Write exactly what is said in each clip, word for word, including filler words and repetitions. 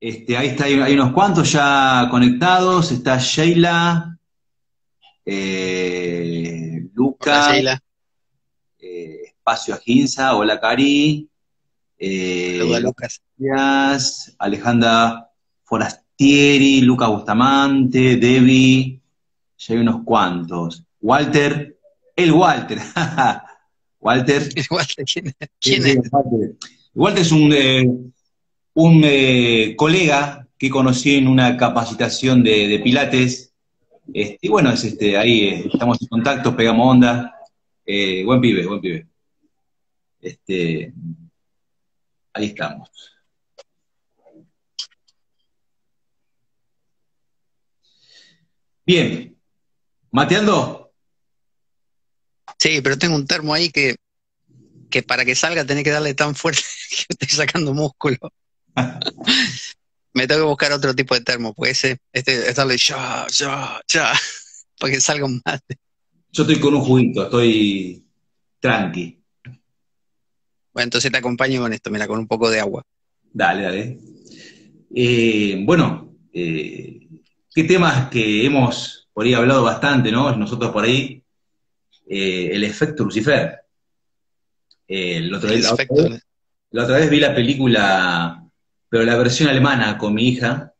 Este, ahí está, hay, hay unos cuantos ya conectados. Está Sheila, eh, Luca, eh, Espacio Aginza, hola Cari, eh, hola Lucas, Díaz, Alejandra Forastieri, Lucas Bustamante, Debbie, ya hay unos cuantos. Walter, el Walter, Walter. Walter, ¿quién es? ¿Quién es? Walter. Walter es un... Eh, un eh, colega que conocí en una capacitación de, de Pilates, este, y bueno, es este, ahí eh, estamos en contacto, pegamos onda, eh, buen pibe, buen pibe. Este, ahí estamos. Bien, ¿mateando? Sí, pero tengo un termo ahí que, que para que salga tenés que darle tan fuerte que estoy sacando músculo. Me tengo que buscar otro tipo de termo, porque ese, este, estarle ya, ya, ya, para que salga un mate. Yo estoy con un juguito, estoy tranqui. Bueno, entonces te acompaño con esto, mira, con un poco de agua. Dale, dale. Eh, bueno, eh, qué temas que hemos por ahí hablado bastante, ¿no? Nosotros por ahí, eh, el efecto Lucifer. Eh, el otro el día, efecto, la, otra, la otra vez vi la película... pero la versión alemana con mi hija.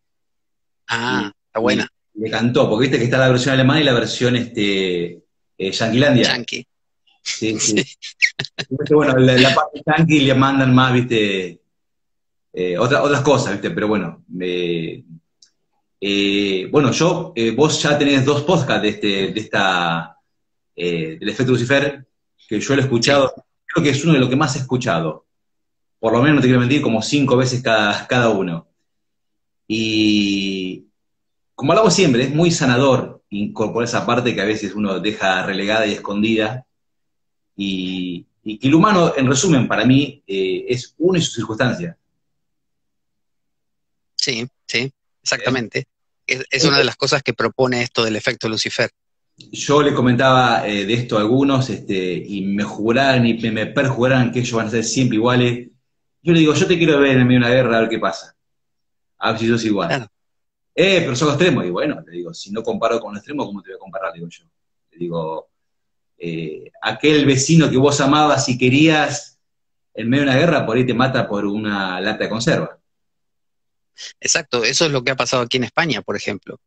Ah, está buena. Le cantó, porque viste que está la versión alemana y la versión este eh, yanquilandia. Yankee. Sí, sí. Bueno, la, la parte yankee le mandan más, viste, eh, otra, otras cosas, viste, pero bueno. Eh, eh, bueno, yo, eh, vos ya tenés dos podcasts de, este, de esta, eh, del efecto Lucifer, que yo lo he escuchado, sí. Creo que es uno de los que más he escuchado. Por lo menos, no te quiero mentir, como cinco veces cada, cada uno. Y como hablamos siempre, es muy sanador incorporar esa parte que a veces uno deja relegada y escondida. Y, y que el humano, en resumen, para mí, eh, es uno y su circunstancia. Sí, sí, exactamente. Es, es una de las cosas que propone esto del efecto Lucifer. Yo le comentaba eh, de esto a algunos, este, y me juraron y me, me perjuraron que ellos van a ser siempre iguales. Yo le digo, yo te quiero ver en medio de una guerra, a ver qué pasa. A ver si sos igual. Claro. Eh, pero sos extremo. Y bueno, le digo, si no comparo con los extremos, ¿cómo te voy a comparar? Le digo yo. Le digo, eh, aquel vecino que vos amabas y querías, en medio de una guerra, por ahí te mata por una lata de conserva. Exacto, eso es lo que ha pasado aquí en España, por ejemplo.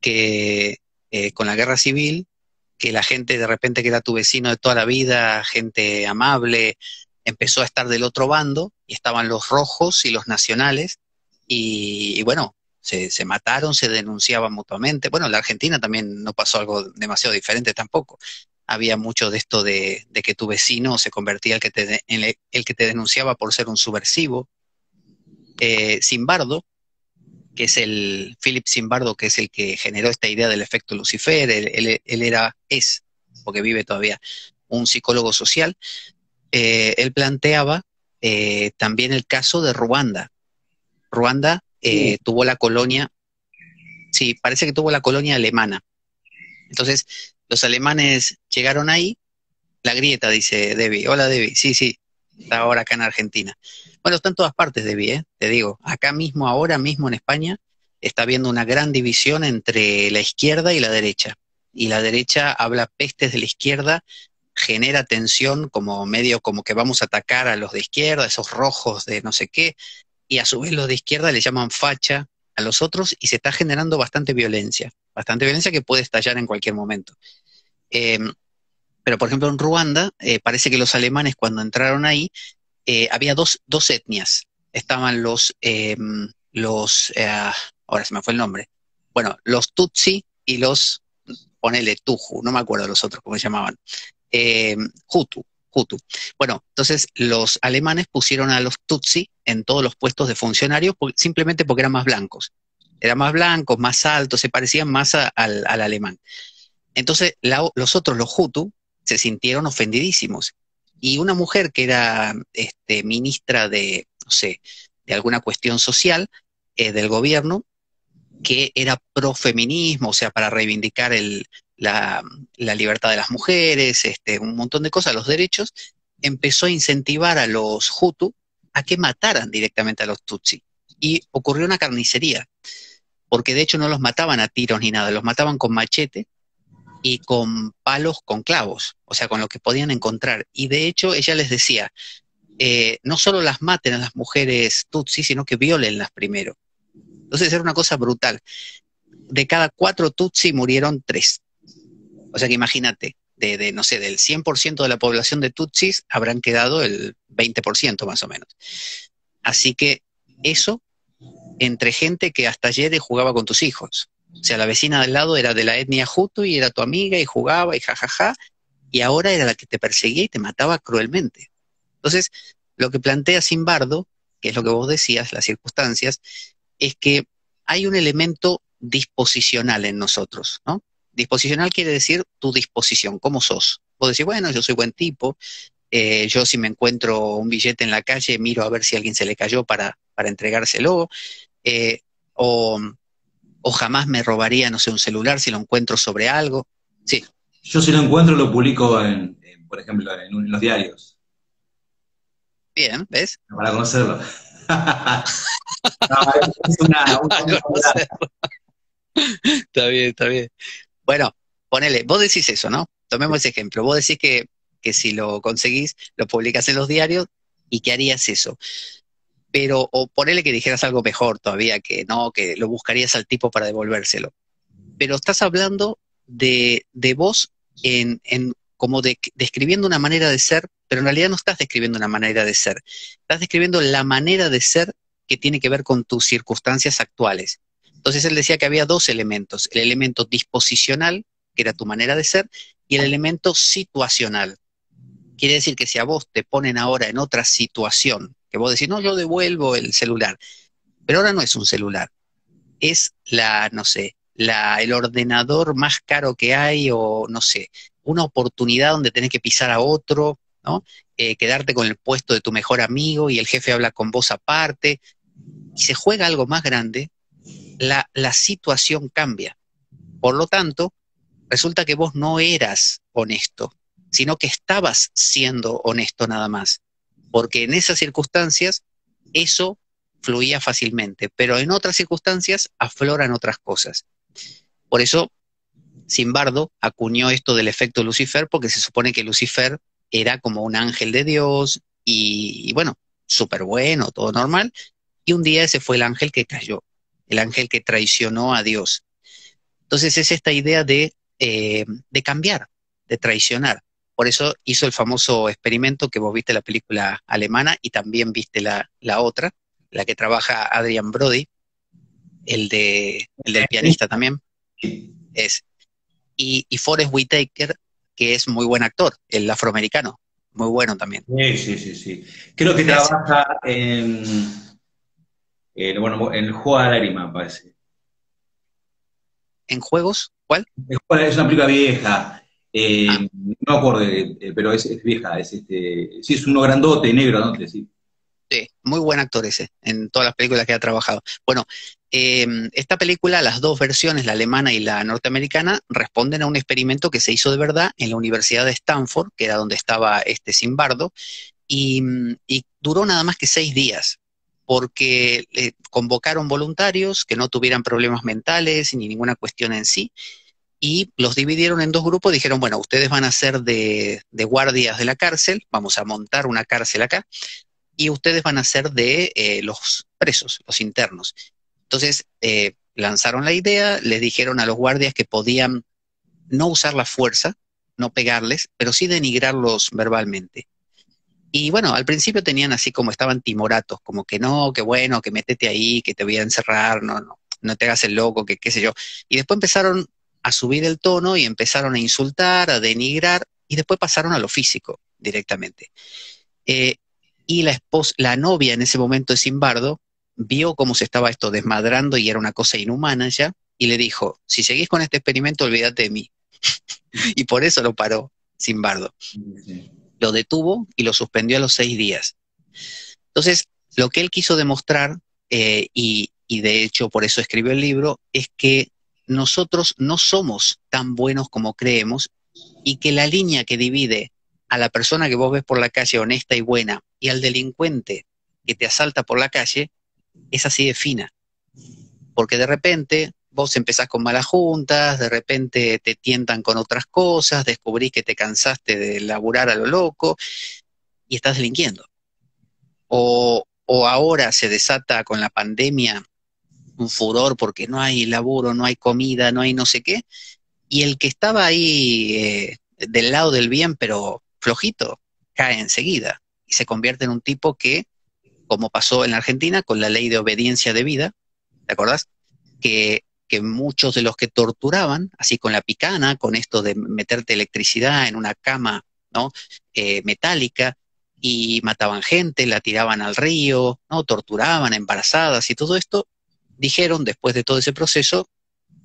Que... Eh, con la guerra civil, que la gente de repente que era tu vecino de toda la vida, gente amable, empezó a estar del otro bando, y estaban los rojos y los nacionales, y, y bueno, se, se mataron, se denunciaban mutuamente. Bueno, en la Argentina también no pasó algo demasiado diferente tampoco. Había mucho de esto de, de que tu vecino se convertía el que te, en el, el que te denunciaba por ser un subversivo. Eh, Zimbardo, que es el Philip Zimbardo, que es el que generó esta idea del efecto Lucifer, él, él, él era, es, porque vive todavía, un psicólogo social, eh, él planteaba eh, también el caso de Ruanda. Ruanda eh, sí. tuvo la colonia, sí, parece que tuvo la colonia alemana. Entonces, los alemanes llegaron ahí, la grieta, dice Debbie, hola Debbie, sí, sí, está ahora acá en Argentina. Bueno, está en todas partes, Debbie, ¿eh? Te digo. Acá mismo, ahora mismo en España, está habiendo una gran división entre la izquierda y la derecha. Y la derecha habla pestes de la izquierda, genera tensión como medio como que vamos a atacar a los de izquierda, esos rojos de no sé qué, y a su vez los de izquierda le llaman facha a los otros y se está generando bastante violencia. Bastante violencia que puede estallar en cualquier momento. Eh, pero, por ejemplo, en Ruanda, eh, parece que los alemanes cuando entraron ahí, Eh, había dos, dos etnias, estaban los, eh, los eh, ahora se me fue el nombre, bueno, los Tutsi y los, ponele Tuju, no me acuerdo los otros cómo se llamaban, eh, Hutu, Hutu. Bueno, entonces los alemanes pusieron a los Tutsi en todos los puestos de funcionarios por, simplemente porque eran más blancos, eran más blancos, más altos, se parecían más a, al, al alemán. Entonces la, los otros, los Hutu, se sintieron ofendidísimos. Y una mujer que era este, ministra de, no sé, de alguna cuestión social eh, del gobierno, que era profeminismo, o sea, para reivindicar el, la, la libertad de las mujeres, este, un montón de cosas, los derechos, empezó a incentivar a los Hutu a que mataran directamente a los Tutsi. y ocurrió una carnicería, porque de hecho no los mataban a tiros ni nada, los mataban con machete y con palos, con clavos, o sea, con lo que podían encontrar. Y de hecho ella les decía, eh, no solo las maten a las mujeres tutsi, sino que violenlas primero. Entonces era una cosa brutal. De cada cuatro tutsi murieron tres. O sea que imagínate, de, de no sé, del cien por ciento de la población de tutsis habrán quedado el veinte por ciento más o menos. Así que eso entre gente que hasta ayer jugaba con tus hijos. O sea, la vecina del lado era de la etnia Hutu y era tu amiga y jugaba y jajaja, y ahora era la que te perseguía y te mataba cruelmente. Entonces, lo que plantea Zimbardo, que es lo que vos decías, las circunstancias, es que hay un elemento disposicional en nosotros, ¿no? Disposicional quiere decir tu disposición, cómo sos. Vos decís, bueno, yo soy buen tipo, eh, yo si me encuentro un billete en la calle, miro a ver si a alguien se le cayó para, para entregárselo, eh, o, o jamás me robaría, no sé, un celular si lo encuentro sobre algo. Sí. Yo si lo encuentro lo publico, en, en, por ejemplo, en, un, en los diarios. Bien, ¿ves? Para conocerlo. No, es una, una, una, una... Está bien, está bien. Bueno, ponele, vos decís eso, ¿no? Tomemos ese ejemplo. Vos decís que, que si lo conseguís, lo publicás en los diarios y que harías eso. Pero, o ponele que dijeras algo mejor todavía, que no, que lo buscarías al tipo para devolvérselo. Pero estás hablando de, de vos en, en, como de, describiendo una manera de ser, pero en realidad no estás describiendo una manera de ser. Estás describiendo la manera de ser que tiene que ver con tus circunstancias actuales. Entonces él decía que había dos elementos, el elemento disposicional, que era tu manera de ser, y el elemento situacional. Quiere decir que si a vos te ponen ahora en otra situación, que vos decís, no, yo devuelvo el celular, pero ahora no es un celular, es la, no sé, la, el ordenador más caro que hay, o no sé, una oportunidad donde tenés que pisar a otro, ¿no? Eh, quedarte con el puesto de tu mejor amigo y el jefe habla con vos aparte, y se juega algo más grande, la, la situación cambia. Por lo tanto, resulta que vos no eras honesto, sino que estabas siendo honesto nada más, porque en esas circunstancias eso fluía fácilmente, pero en otras circunstancias afloran otras cosas. Por eso Zimbardo acuñó esto del efecto Lucifer, porque se supone que Lucifer era como un ángel de Dios, y, y bueno, súper bueno, todo normal, y un día ese fue el ángel que cayó, el ángel que traicionó a Dios. Entonces es esta idea de, eh, de cambiar, de traicionar. Por eso hizo el famoso experimento que vos viste la película alemana, y también viste la, la otra, la que trabaja Adrian Brody, el, de, el del pianista también. Es. Y, y Forrest Whitaker, que es muy buen actor, el afroamericano, muy bueno también. Sí, sí, sí, sí. Creo que trabaja en, en, bueno, en el juego de lágrima, parece. ¿En juegos? ¿Cuál? Es una película vieja, eh, ah. no me acuerdo, eh, pero es, es vieja, es este, sí, es uno grandote, negro, ¿no? Sí. Sí, muy buen actor ese, en todas las películas que ha trabajado. Bueno, eh, esta película, las dos versiones, la alemana y la norteamericana, responden a un experimento que se hizo de verdad en la Universidad de Stanford, que era donde estaba este Zimbardo, y, y duró nada más que seis días, porque eh, convocaron voluntarios que no tuvieran problemas mentales ni ninguna cuestión en sí, y los dividieron en dos grupos, dijeron, bueno, ustedes van a ser de, de guardias de la cárcel, vamos a montar una cárcel acá, y ustedes van a ser de eh, los presos, los internos. Entonces eh, lanzaron la idea, les dijeron a los guardias que podían no usar la fuerza, no pegarles, pero sí denigrarlos verbalmente. Y bueno, al principio tenían así como estaban timoratos, como que no, que bueno, que métete ahí, que te voy a encerrar, no, no, no te hagas el loco, que qué sé yo. Y después empezaron a subir el tono y empezaron a insultar, a denigrar, y después pasaron a lo físico directamente. Eh, Y la, esposa, la novia en ese momento de Zimbardo vio cómo se estaba esto desmadrando y era una cosa inhumana ya, y le dijo, si seguís con este experimento, olvídate de mí. Y por eso lo paró Zimbardo. Sí. Lo detuvo y lo suspendió a los seis días. Entonces, lo que él quiso demostrar, eh, y, y de hecho por eso escribió el libro, es que nosotros no somos tan buenos como creemos, y que la línea que divide a la persona que vos ves por la calle honesta y buena, y al delincuente que te asalta por la calle, es así de fina. Porque de repente vos empezás con malas juntas, de repente te tientan con otras cosas, descubrís que te cansaste de laburar a lo loco y estás delinquiendo. O, o ahora se desata con la pandemia un furor porque no hay laburo, no hay comida, no hay no sé qué, y el que estaba ahí eh, del lado del bien pero flojito, cae enseguida y se convierte en un tipo que, como pasó en la Argentina con la ley de obediencia debida, ¿te acordás? Que, que muchos de los que torturaban, así con la picana, con esto de meterte electricidad en una cama, ¿no? eh, metálica, y mataban gente, la tiraban al río, ¿no? Torturaban, embarazadas y todo esto, dijeron después de todo ese proceso,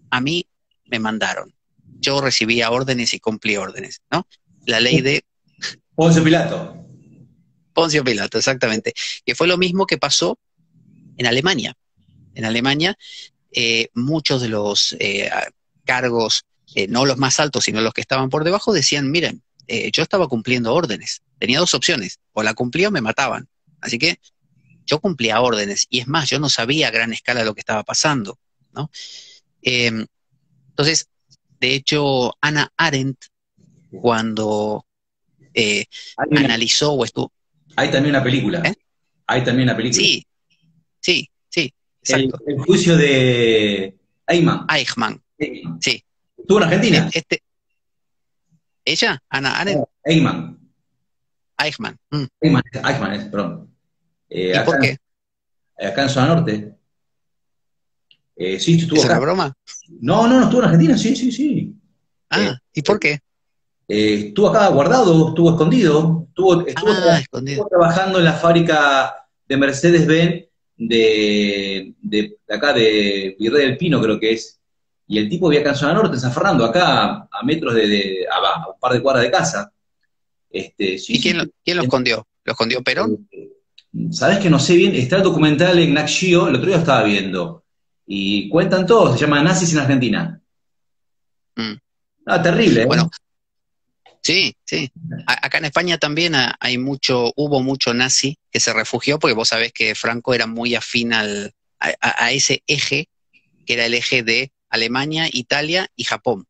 a mí me mandaron. Yo recibía órdenes y cumplí órdenes, ¿no? La ley de... Poncio Pilato. Poncio Pilato, exactamente. Que fue lo mismo que pasó en Alemania. En Alemania, eh, muchos de los eh, cargos, eh, no los más altos, sino los que estaban por debajo, decían, miren, eh, yo estaba cumpliendo órdenes. Tenía dos opciones, o la cumplía o me mataban. Así que yo cumplía órdenes, y es más, yo no sabía a gran escala lo que estaba pasando, ¿no? Eh, entonces, de hecho, Hannah Arendt, cuando eh, una, analizó o estuvo... Hay también una película. ¿Eh? Hay también una película. Sí, sí, sí. El, el juicio de Eichmann. Eichmann, Eichmann. Sí. ¿Estuvo en Argentina? Este, ¿Ella? ¿Hannah Arendt? No, Eichmann. Eichmann. Mm. Eichmann, Eichmann es, perdón. Eh, ¿Y acá, por qué? Acá en Zona Norte. Eh, sí, estuvo. ¿Es acá. Una broma? No, no, no, estuvo en Argentina, sí, sí, sí. Ah, eh, ¿y por qué? Eh, estuvo acá guardado, estuvo escondido, estuvo, estuvo, ah, tra escondido. estuvo trabajando en la fábrica de Mercedes Benz de, de, de acá de Virrey del Pino, creo que es. Y el tipo vivía acá en Zona Norte, en San Fernando, acá a metros de, de a, a un par de cuadras de casa. Este, sí, ¿Y quién, sí, lo, quién lo escondió? ¿Lo escondió Perón? Eh, Sabes que no sé bien, está el documental en Nat Geo, el otro día lo estaba viendo, y cuentan todos, se llama Nazis en Argentina. Mm. Ah, terrible, ¿eh? Bueno, sí, sí. A acá en España también hay mucho, hubo mucho nazi que se refugió, porque vos sabés que Franco era muy afín al, a, a ese eje, que era el eje de Alemania, Italia y Japón.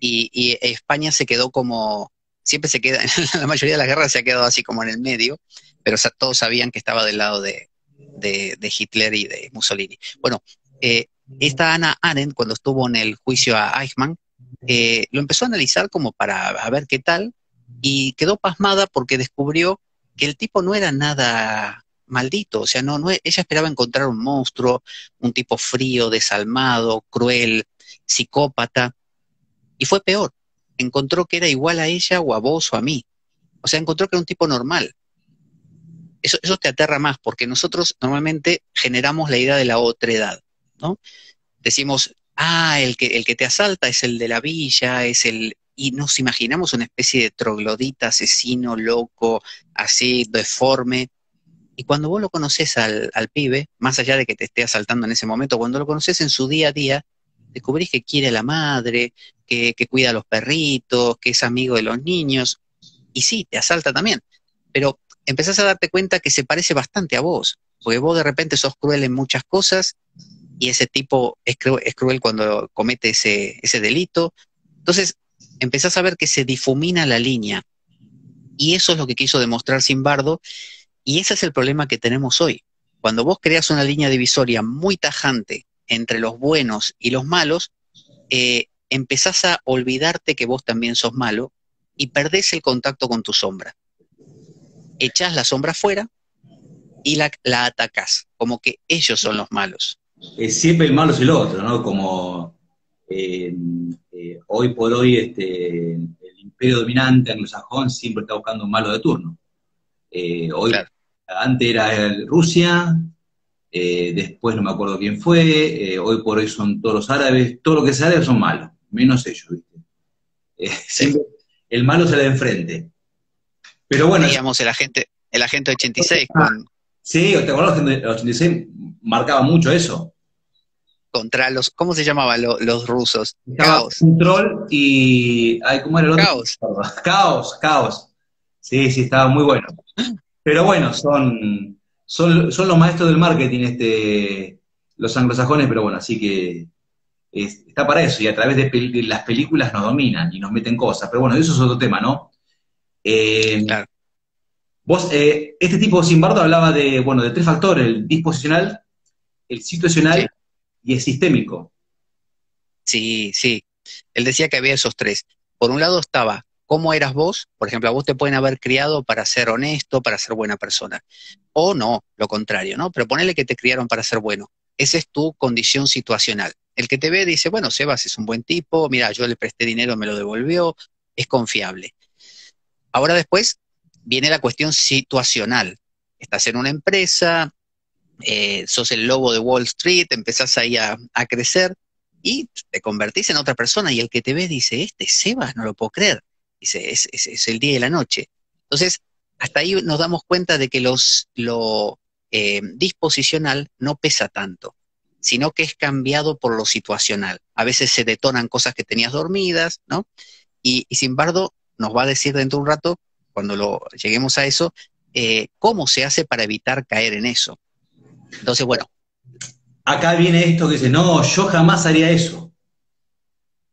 Y, y España se quedó como... Siempre se queda, en la mayoría de las guerras se ha quedado así como en el medio, pero todos sabían que estaba del lado de, de, de Hitler y de Mussolini. Bueno, eh, esta Hannah Arendt, cuando estuvo en el juicio a Eichmann, eh, lo empezó a analizar como para a ver qué tal, y quedó pasmada porque descubrió que el tipo no era nada maldito, o sea, no, no, ella esperaba encontrar un monstruo, un tipo frío, desalmado, cruel, psicópata, y fue peor. Encontró que era igual a ella o a vos o a mí. O sea, encontró que era un tipo normal. Eso, eso te aterra más, porque nosotros normalmente generamos la idea de la otredad, ¿no? Decimos, ah, el que, el que te asalta es el de la villa, es el... Y nos imaginamos una especie de troglodita, asesino, loco, así, deforme. Y cuando vos lo conocés al, al pibe, más allá de que te esté asaltando en ese momento, cuando lo conocés en su día a día, descubrís que quiere a la madre, que, que cuida a los perritos, que es amigo de los niños, y sí, te asalta también, pero empezás a darte cuenta que se parece bastante a vos, porque vos de repente sos cruel en muchas cosas, y ese tipo es, cru es cruel cuando comete ese, ese delito, entonces empezás a ver que se difumina la línea, y eso es lo que quiso demostrar Zimbardo, y ese es el problema que tenemos hoy. Cuando vos creas una línea divisoria muy tajante entre los buenos y los malos, eh, empezás a olvidarte que vos también sos malo y perdés el contacto con tu sombra. Echás la sombra fuera y la, la atacás, como que ellos son los malos. Eh, siempre el malo es el otro, ¿no? Como eh, eh, hoy por hoy este, el imperio dominante anglosajón siempre está buscando un malo de turno. Eh, hoy, claro. Antes era Rusia... Eh, después no me acuerdo quién fue, eh, hoy por hoy son todos los árabes, todo lo que sea árabe son malos, menos ellos, ¿viste? Eh, sí. Siempre el malo se le enfrente. Pero bueno... Digamos, el agente, el agente ochenta y seis. Ah, con, sí, ¿te acuerdas? El ochenta y seis marcaba mucho eso. Contra los... ¿Cómo se llamaba lo, los rusos? Caos. Control y... Ay, ¿cómo era el otro? Caos. Caos, caos. Sí, sí, estaba muy bueno. Pero bueno, son... Son, son los maestros del marketing, este, los anglosajones, pero bueno, así que es, está para eso, y a través de, pel de las películas nos dominan y nos meten cosas, pero bueno, eso es otro tema, ¿no? Eh, claro. Vos, eh, este tipo Zimbardo hablaba de, bueno, de tres factores, el disposicional, el situacional, sí, y el sistémico. Sí, sí. Él decía que había esos tres. Por un lado estaba cómo eras vos, por ejemplo, a vos te pueden haber criado para ser honesto, para ser buena persona, o no, lo contrario, ¿no? Pero ponele que te criaron para ser bueno. Esa es tu condición situacional. El que te ve dice, bueno, Sebas es un buen tipo, mira, yo le presté dinero, me lo devolvió, es confiable. Ahora después viene la cuestión situacional. Estás en una empresa, eh, sos el lobo de Wall Street, empezás ahí a, a crecer y te convertís en otra persona y el que te ve dice, este Sebas, no lo puedo creer. Dice, es, es, es el día y la noche. Entonces, hasta ahí nos damos cuenta de que los, lo eh, disposicional no pesa tanto, sino que es cambiado por lo situacional. A veces se detonan cosas que tenías dormidas, ¿no? Y, y Zimbardo nos va a decir dentro de un rato, cuando lo lleguemos a eso, eh, cómo se hace para evitar caer en eso. Entonces, bueno. Acá viene esto que dice, no, yo jamás haría eso.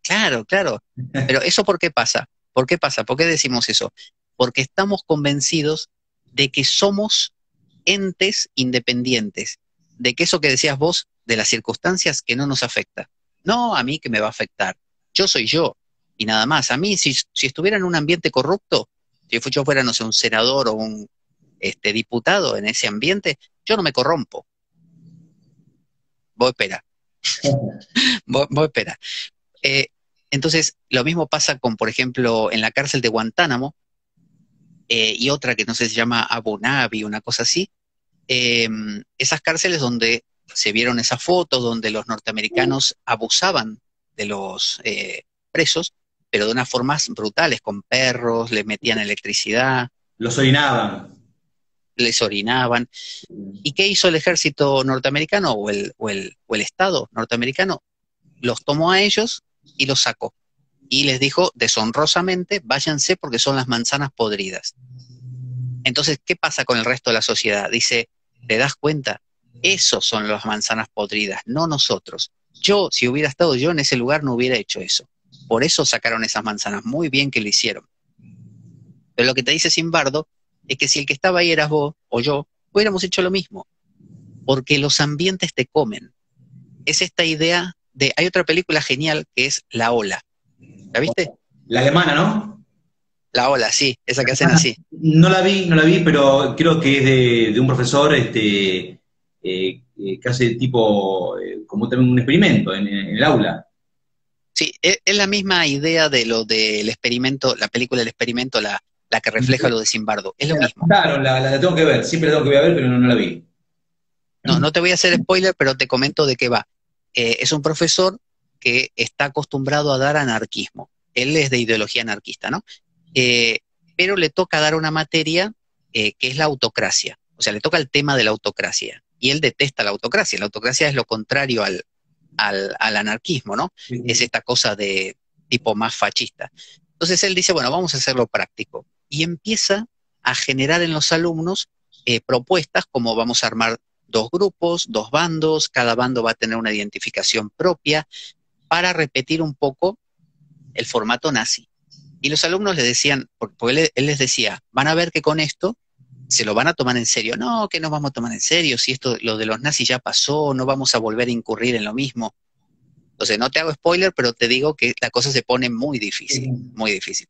Claro, claro. Pero ¿eso por qué pasa? ¿Por qué pasa? ¿Por qué decimos eso? Porque estamos convencidos de que somos entes independientes, de que eso que decías vos, de las circunstancias que no nos afecta. No a mí que me va a afectar. Yo soy yo. Y nada más. A mí, si, si estuviera en un ambiente corrupto, si yo fuera, no sé, un senador o un este, diputado en ese ambiente, yo no me corrompo. Vos espera. vos, vos espera. Eh, entonces, lo mismo pasa con, por ejemplo, en la cárcel de Guantánamo, eh, y otra que no sé, se llama Abu Nabi, una cosa así, eh, esas cárceles donde se vieron esas fotos, donde los norteamericanos abusaban de los eh, presos, pero de unas formas brutales, con perros, les metían electricidad. Los orinaban. Les orinaban. ¿Y qué hizo el ejército norteamericano o el, o el, o el Estado norteamericano? Los tomó a ellos y los sacó. Y les dijo deshonrosamente, váyanse porque son las manzanas podridas. Entonces, ¿qué pasa con el resto de la sociedad? Dice, ¿te das cuenta? Esos son las manzanas podridas, no nosotros. Yo, si hubiera estado yo en ese lugar, no hubiera hecho eso. Por eso sacaron esas manzanas, muy bien que lo hicieron. Pero lo que te dice Zimbardo es que si el que estaba ahí eras vos o yo, hubiéramos hecho lo mismo. Porque los ambientes te comen. Es esta idea de... Hay otra película genial que es La Ola. ¿La viste? La alemana, ¿no? La Ola, sí, esa que hacen así. No la vi, no la vi, pero creo que es de, de un profesor este, eh, que hace tipo, eh, como también un experimento en, en el aula. Sí, es la misma idea de lo del experimento, la película del experimento, la, la que refleja lo de Zimbardo. Es lo la, mismo. Claro, la, la tengo que ver, siempre la tengo que ver, pero no, no la vi. No, no te voy a hacer spoiler, pero te comento de qué va. Eh, es un profesor que está acostumbrado a dar anarquismo. Él es de ideología anarquista, ¿no? Eh, pero le toca dar una materia eh, que es la autocracia. O sea, le toca el tema de la autocracia. Y él detesta la autocracia. La autocracia es lo contrario al... Al, al anarquismo, ¿no? Sí. Es esta cosa de tipo más fascista. Entonces él dice, bueno, vamos a hacerlo práctico. Y empieza a generar en los alumnos eh, propuestas como vamos a armar dos grupos, dos bandos, cada bando va a tener una identificación propia para repetir un poco el formato nazi. Y los alumnos le decían, porque él, él les decía, van a ver que con esto se lo van a tomar en serio. No, que no vamos a tomar en serio, si esto, lo de los nazis ya pasó, no vamos a volver a incurrir en lo mismo. Entonces, no te hago spoiler, pero te digo que la cosa se pone muy difícil, muy difícil.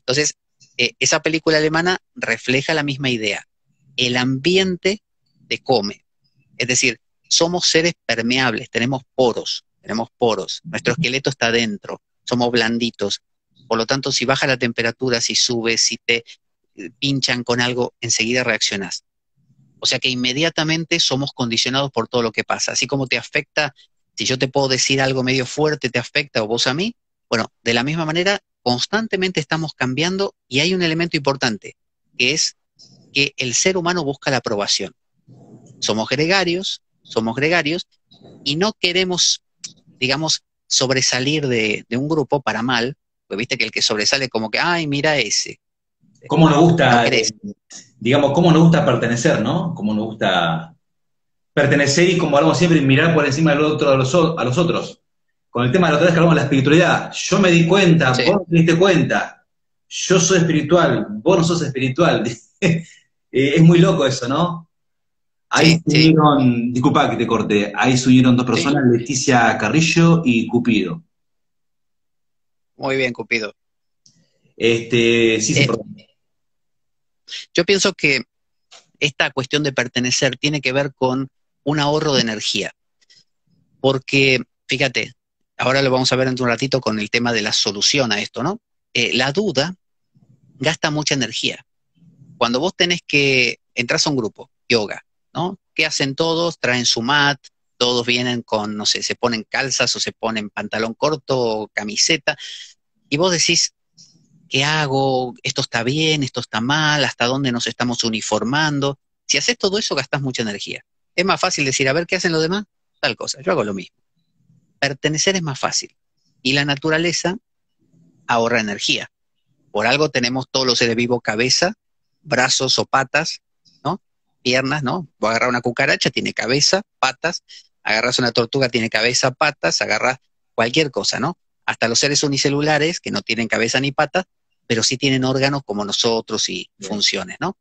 Entonces, eh, esa película alemana refleja la misma idea. El ambiente te come. Es decir, somos seres permeables, tenemos poros, tenemos poros, nuestro esqueleto está dentro, somos blanditos. Por lo tanto, si baja la temperatura, si sube, si te... pinchan con algo, enseguida reaccionás. O sea que inmediatamente somos condicionados por todo lo que pasa. Así como te afecta, si yo te puedo decir algo medio fuerte, te afecta, o vos a mí, bueno, de la misma manera, constantemente estamos cambiando y hay un elemento importante, que es que el ser humano busca la aprobación. Somos gregarios, somos gregarios, y no queremos, digamos, sobresalir de, de un grupo para mal, porque viste que el que sobresale como que, ay, mira ese. cómo nos gusta, no digamos, cómo nos gusta pertenecer, ¿no? Cómo nos gusta pertenecer y, como hablamos siempre, mirar por encima del otro a los, a los otros. Con el tema de la otra vez que hablamos de la espiritualidad, yo me di cuenta, sí. vos no te diste cuenta, yo soy espiritual, vos no sos espiritual. Es muy loco eso, ¿no? Ahí sí, se unieron, sí. disculpa que te corté, ahí se unieron dos personas, sí. Leticia Carrillo y Cupido. Muy bien, Cupido. Este, sí, sí, eh, yo pienso que esta cuestión de pertenecer tiene que ver con un ahorro de energía. Porque, fíjate, ahora lo vamos a ver dentro de un ratito con el tema de la solución a esto, ¿no? Eh, la duda gasta mucha energía. Cuando vos tenés que, entras a un grupo, yoga, ¿no? ¿Qué hacen todos? Traen su mat, todos vienen con, no sé, se ponen calzas o se ponen pantalón corto o camiseta, y vos decís, ¿qué hago? ¿Esto está bien? ¿Esto está mal? ¿Hasta dónde nos estamos uniformando? Si haces todo eso, gastás mucha energía. Es más fácil decir, a ver, ¿qué hacen los demás? Tal cosa, yo hago lo mismo. Pertenecer es más fácil. Y la naturaleza ahorra energía. Por algo tenemos todos los seres vivos cabeza, brazos o patas, ¿no? Piernas, ¿no? Vos agarrás una cucaracha, tiene cabeza, patas. Agarrás una tortuga, tiene cabeza, patas. Agarrás cualquier cosa, ¿no? Hasta los seres unicelulares, que no tienen cabeza ni patas, pero sí tienen órganos como nosotros y funciones, ¿no?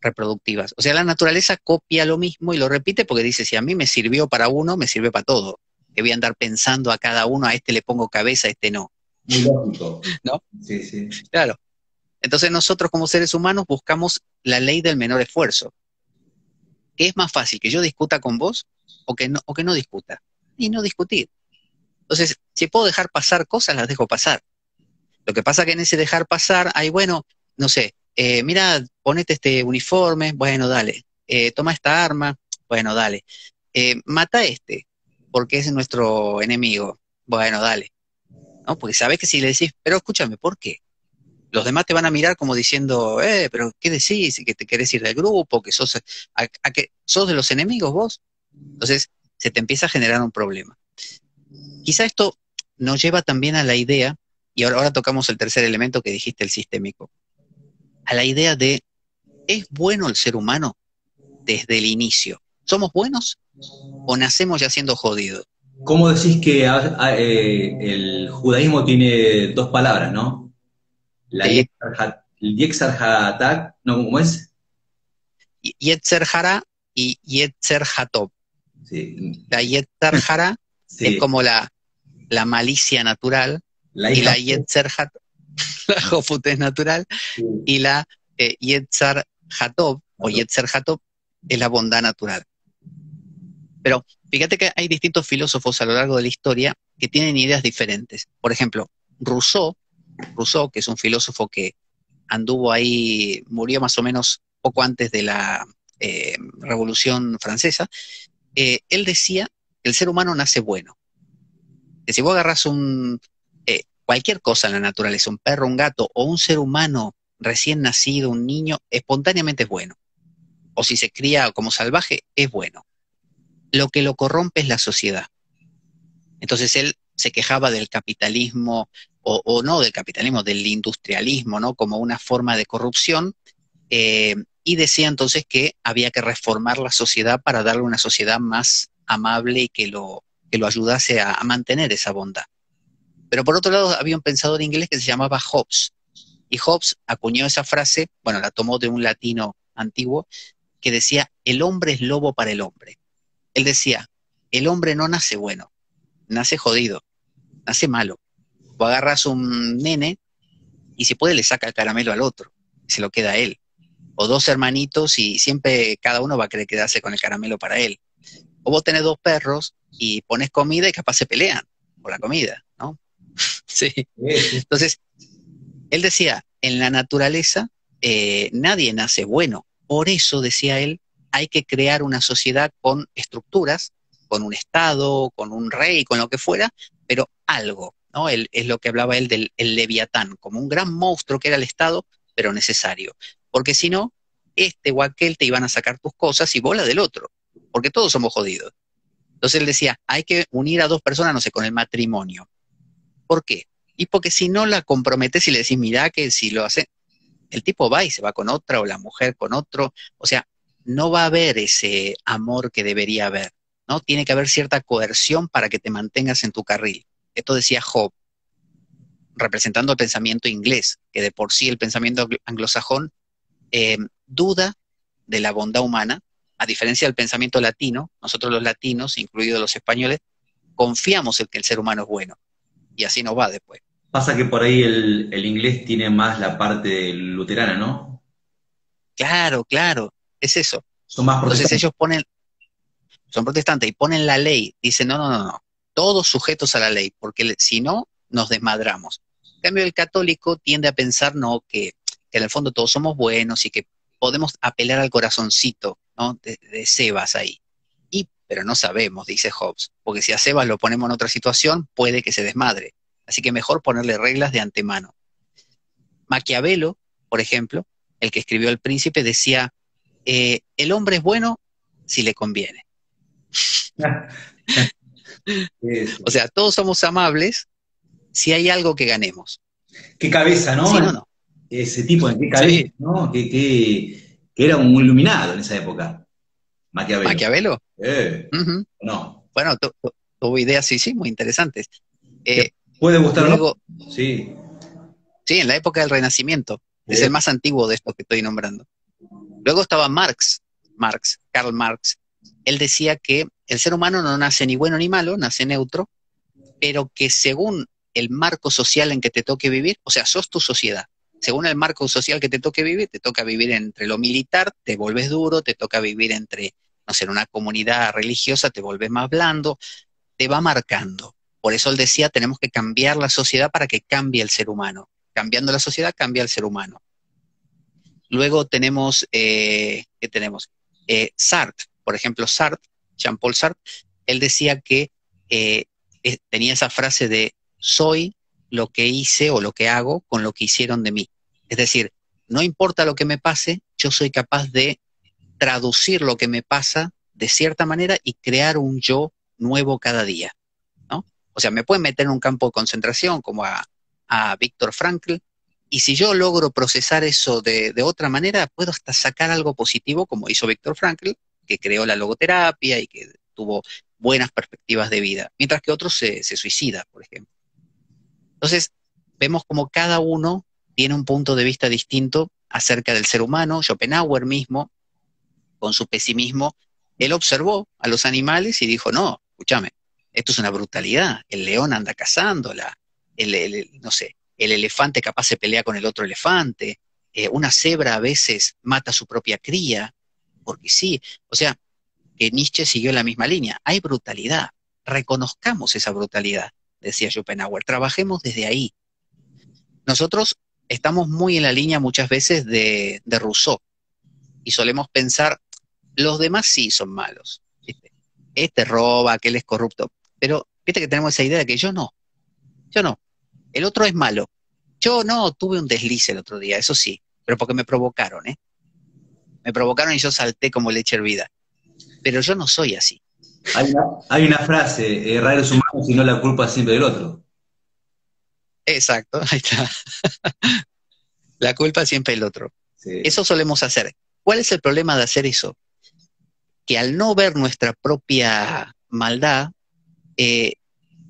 Reproductivas. O sea, la naturaleza copia lo mismo y lo repite porque dice, si a mí me sirvió para uno, me sirve para todo. Que voy a andar pensando a cada uno, a este le pongo cabeza, a este no. Muy lógico. ¿No? Sí, sí. Claro. Entonces nosotros como seres humanos buscamos la ley del menor esfuerzo. ¿Qué es más fácil? ¿Que yo discuta con vos o que no, o que no discuta? Y no discutir. Entonces, si puedo dejar pasar cosas, las dejo pasar. Lo que pasa es que en ese dejar pasar, hay, bueno, no sé, eh, mira, ponete este uniforme, bueno, dale. Eh, toma esta arma, bueno, dale. Eh, mata a este, porque es nuestro enemigo, bueno, dale. ¿No? Porque sabes que si le decís, pero escúchame, ¿por qué? Los demás te van a mirar como diciendo, eh, pero ¿qué decís? ¿Que te querés ir del grupo? ¿Que sos, a, a que sos de los enemigos vos? Entonces, se te empieza a generar un problema. Quizá esto nos lleva también a la idea, y ahora, ahora tocamos el tercer elemento que dijiste, el sistémico, a la idea de, ¿es bueno el ser humano desde el inicio? ¿Somos buenos o nacemos ya siendo jodidos? ¿Cómo decís que a, a, eh, el judaísmo tiene dos palabras, no? La sí. Yetzer Hatov, ¿no? ¿Cómo es? Yetzer Hara y Yetzer Hatov. Sí. La Yetzer Hara sí. es como la, la malicia natural. La y la Yetzer Hatov, la Jofut es natural, sí. y la eh, Yetzer Hatov, o Yetzer Hatov, es la bondad natural. Pero fíjate que hay distintos filósofos a lo largo de la historia que tienen ideas diferentes. Por ejemplo, Rousseau, Rousseau, que es un filósofo que anduvo ahí, murió más o menos poco antes de la eh, Revolución Francesa, eh, él decía que el ser humano nace bueno. Que si vos agarrás un... cualquier cosa en la naturaleza, un perro, un gato o un ser humano recién nacido, un niño, espontáneamente es bueno. O si se cría como salvaje, es bueno. Lo que lo corrompe es la sociedad. Entonces él se quejaba del capitalismo, o, o no del capitalismo, del industrialismo, ¿no? Como una forma de corrupción, eh, y decía entonces que había que reformar la sociedad para darle una sociedad más amable y que lo, que lo ayudase a, a mantener esa bondad. Pero por otro lado había un pensador inglés que se llamaba Hobbes, y Hobbes acuñó esa frase, bueno, la tomó de un latino antiguo, que decía, el hombre es lobo para el hombre. Él decía, el hombre no nace bueno, nace jodido, nace malo. O agarras un nene y si puede le saca el caramelo al otro, se lo queda a él. O dos hermanitos y siempre cada uno va a querer quedarse con el caramelo para él. O vos tenés dos perros y pones comida y capaz se pelean por la comida, ¿no? Sí. Entonces, él decía, en la naturaleza eh, nadie nace bueno. Por eso, decía él, hay que crear una sociedad con estructuras, con un Estado, con un rey, con lo que fuera, pero algo, ¿no? Él, es lo que hablaba él del el Leviatán, como un gran monstruo que era el Estado, pero necesario. Porque si no, este o aquel te iban a sacar tus cosas y bola del otro, porque todos somos jodidos. Entonces él decía, hay que unir a dos personas, no sé, con el matrimonio. ¿Por qué? Y porque si no la comprometes y le decís, mirá que si lo hace, el tipo va y se va con otra, o la mujer con otro, o sea, no va a haber ese amor que debería haber, ¿no? Tiene que haber cierta coerción para que te mantengas en tu carril. Esto decía Hobbes, representando el pensamiento inglés, que de por sí el pensamiento anglosajón eh, duda de la bondad humana, a diferencia del pensamiento latino. Nosotros los latinos, incluidos los españoles, confiamos en que el ser humano es bueno, y así nos va después. Pasa que por ahí el, el inglés tiene más la parte luterana, ¿no? Claro, claro, es eso. Son más protestantes. Entonces ellos ponen, son protestantes y ponen la ley, dicen no, no, no, no, todos sujetos a la ley, porque si no, nos desmadramos. En cambio el católico tiende a pensar, no, que, que en el fondo todos somos buenos y que podemos apelar al corazoncito, ¿no? de, de Sebas ahí. Y, pero no sabemos, dice Hobbes, porque si a Sebas lo ponemos en otra situación, puede que se desmadre. Así que mejor ponerle reglas de antemano. Maquiavelo, por ejemplo, el que escribió El Príncipe, decía, eh, el hombre es bueno si le conviene. O sea, todos somos amables si hay algo que ganemos. Qué cabeza, ¿no? Sí, no, no. Ese tipo, de qué cabeza, sí. ¿No? Que, que, que era un iluminado en esa época. Maquiavelo. ¿Maquiavelo? Eh. Uh-huh. No. Bueno, tuvo ideas, sí, sí, muy interesantes. Eh, ¿Puede gustar algo? Sí. Sí, en la época del Renacimiento. Sí. Es el más antiguo de estos que estoy nombrando. Luego estaba Marx, Marx, Karl Marx. Él decía que el ser humano no nace ni bueno ni malo, nace neutro, pero que según el marco social en que te toque vivir, o sea, sos tu sociedad. Según el marco social que te toque vivir, te toca vivir entre lo militar, te volvés duro, te toca vivir entre, no sé, en una comunidad religiosa, te volvés más blando, te va marcando. Por eso él decía, tenemos que cambiar la sociedad para que cambie el ser humano. Cambiando la sociedad, cambia el ser humano. Luego tenemos, eh, ¿qué tenemos? Eh, Sartre, por ejemplo, Sartre, Jean-Paul Sartre, él decía que eh, eh, tenía esa frase de, soy lo que hice o lo que hago con lo que hicieron de mí. Es decir, no importa lo que me pase, yo soy capaz de traducir lo que me pasa de cierta manera y crear un yo nuevo cada día, ¿no? O sea, me pueden meter en un campo de concentración como a, a Viktor Frankl, y si yo logro procesar eso de, de otra manera, puedo hasta sacar algo positivo, como hizo Viktor Frankl, que creó la logoterapia y que tuvo buenas perspectivas de vida, mientras que otros se, se suicida, por ejemplo. Entonces, vemos como cada uno tiene un punto de vista distinto acerca del ser humano. Schopenhauer mismo, con su pesimismo, él observó a los animales y dijo, no, escúchame, esto es una brutalidad, el león anda cazándola, el, el, no sé, el elefante capaz se pelea con el otro elefante, eh, una cebra a veces mata a su propia cría, porque sí. O sea, que Nietzsche siguió la misma línea, hay brutalidad, reconozcamos esa brutalidad, decía Schopenhauer, trabajemos desde ahí. Nosotros estamos muy en la línea muchas veces de, de Rousseau, y solemos pensar, los demás sí son malos, ¿viste? Este roba, aquel es corrupto, pero viste que tenemos esa idea de que yo no, yo no, el otro es malo, yo no, tuve un desliz el otro día, eso sí, pero porque me provocaron, ¿eh? Me provocaron y yo salté como leche hervida, pero yo no soy así. Hay una, hay una frase, errar es humano si no la culpa siempre del otro. Exacto, ahí está. La culpa siempre del otro. Sí. Eso solemos hacer. ¿Cuál es el problema de hacer eso? Que al no ver nuestra propia maldad, eh,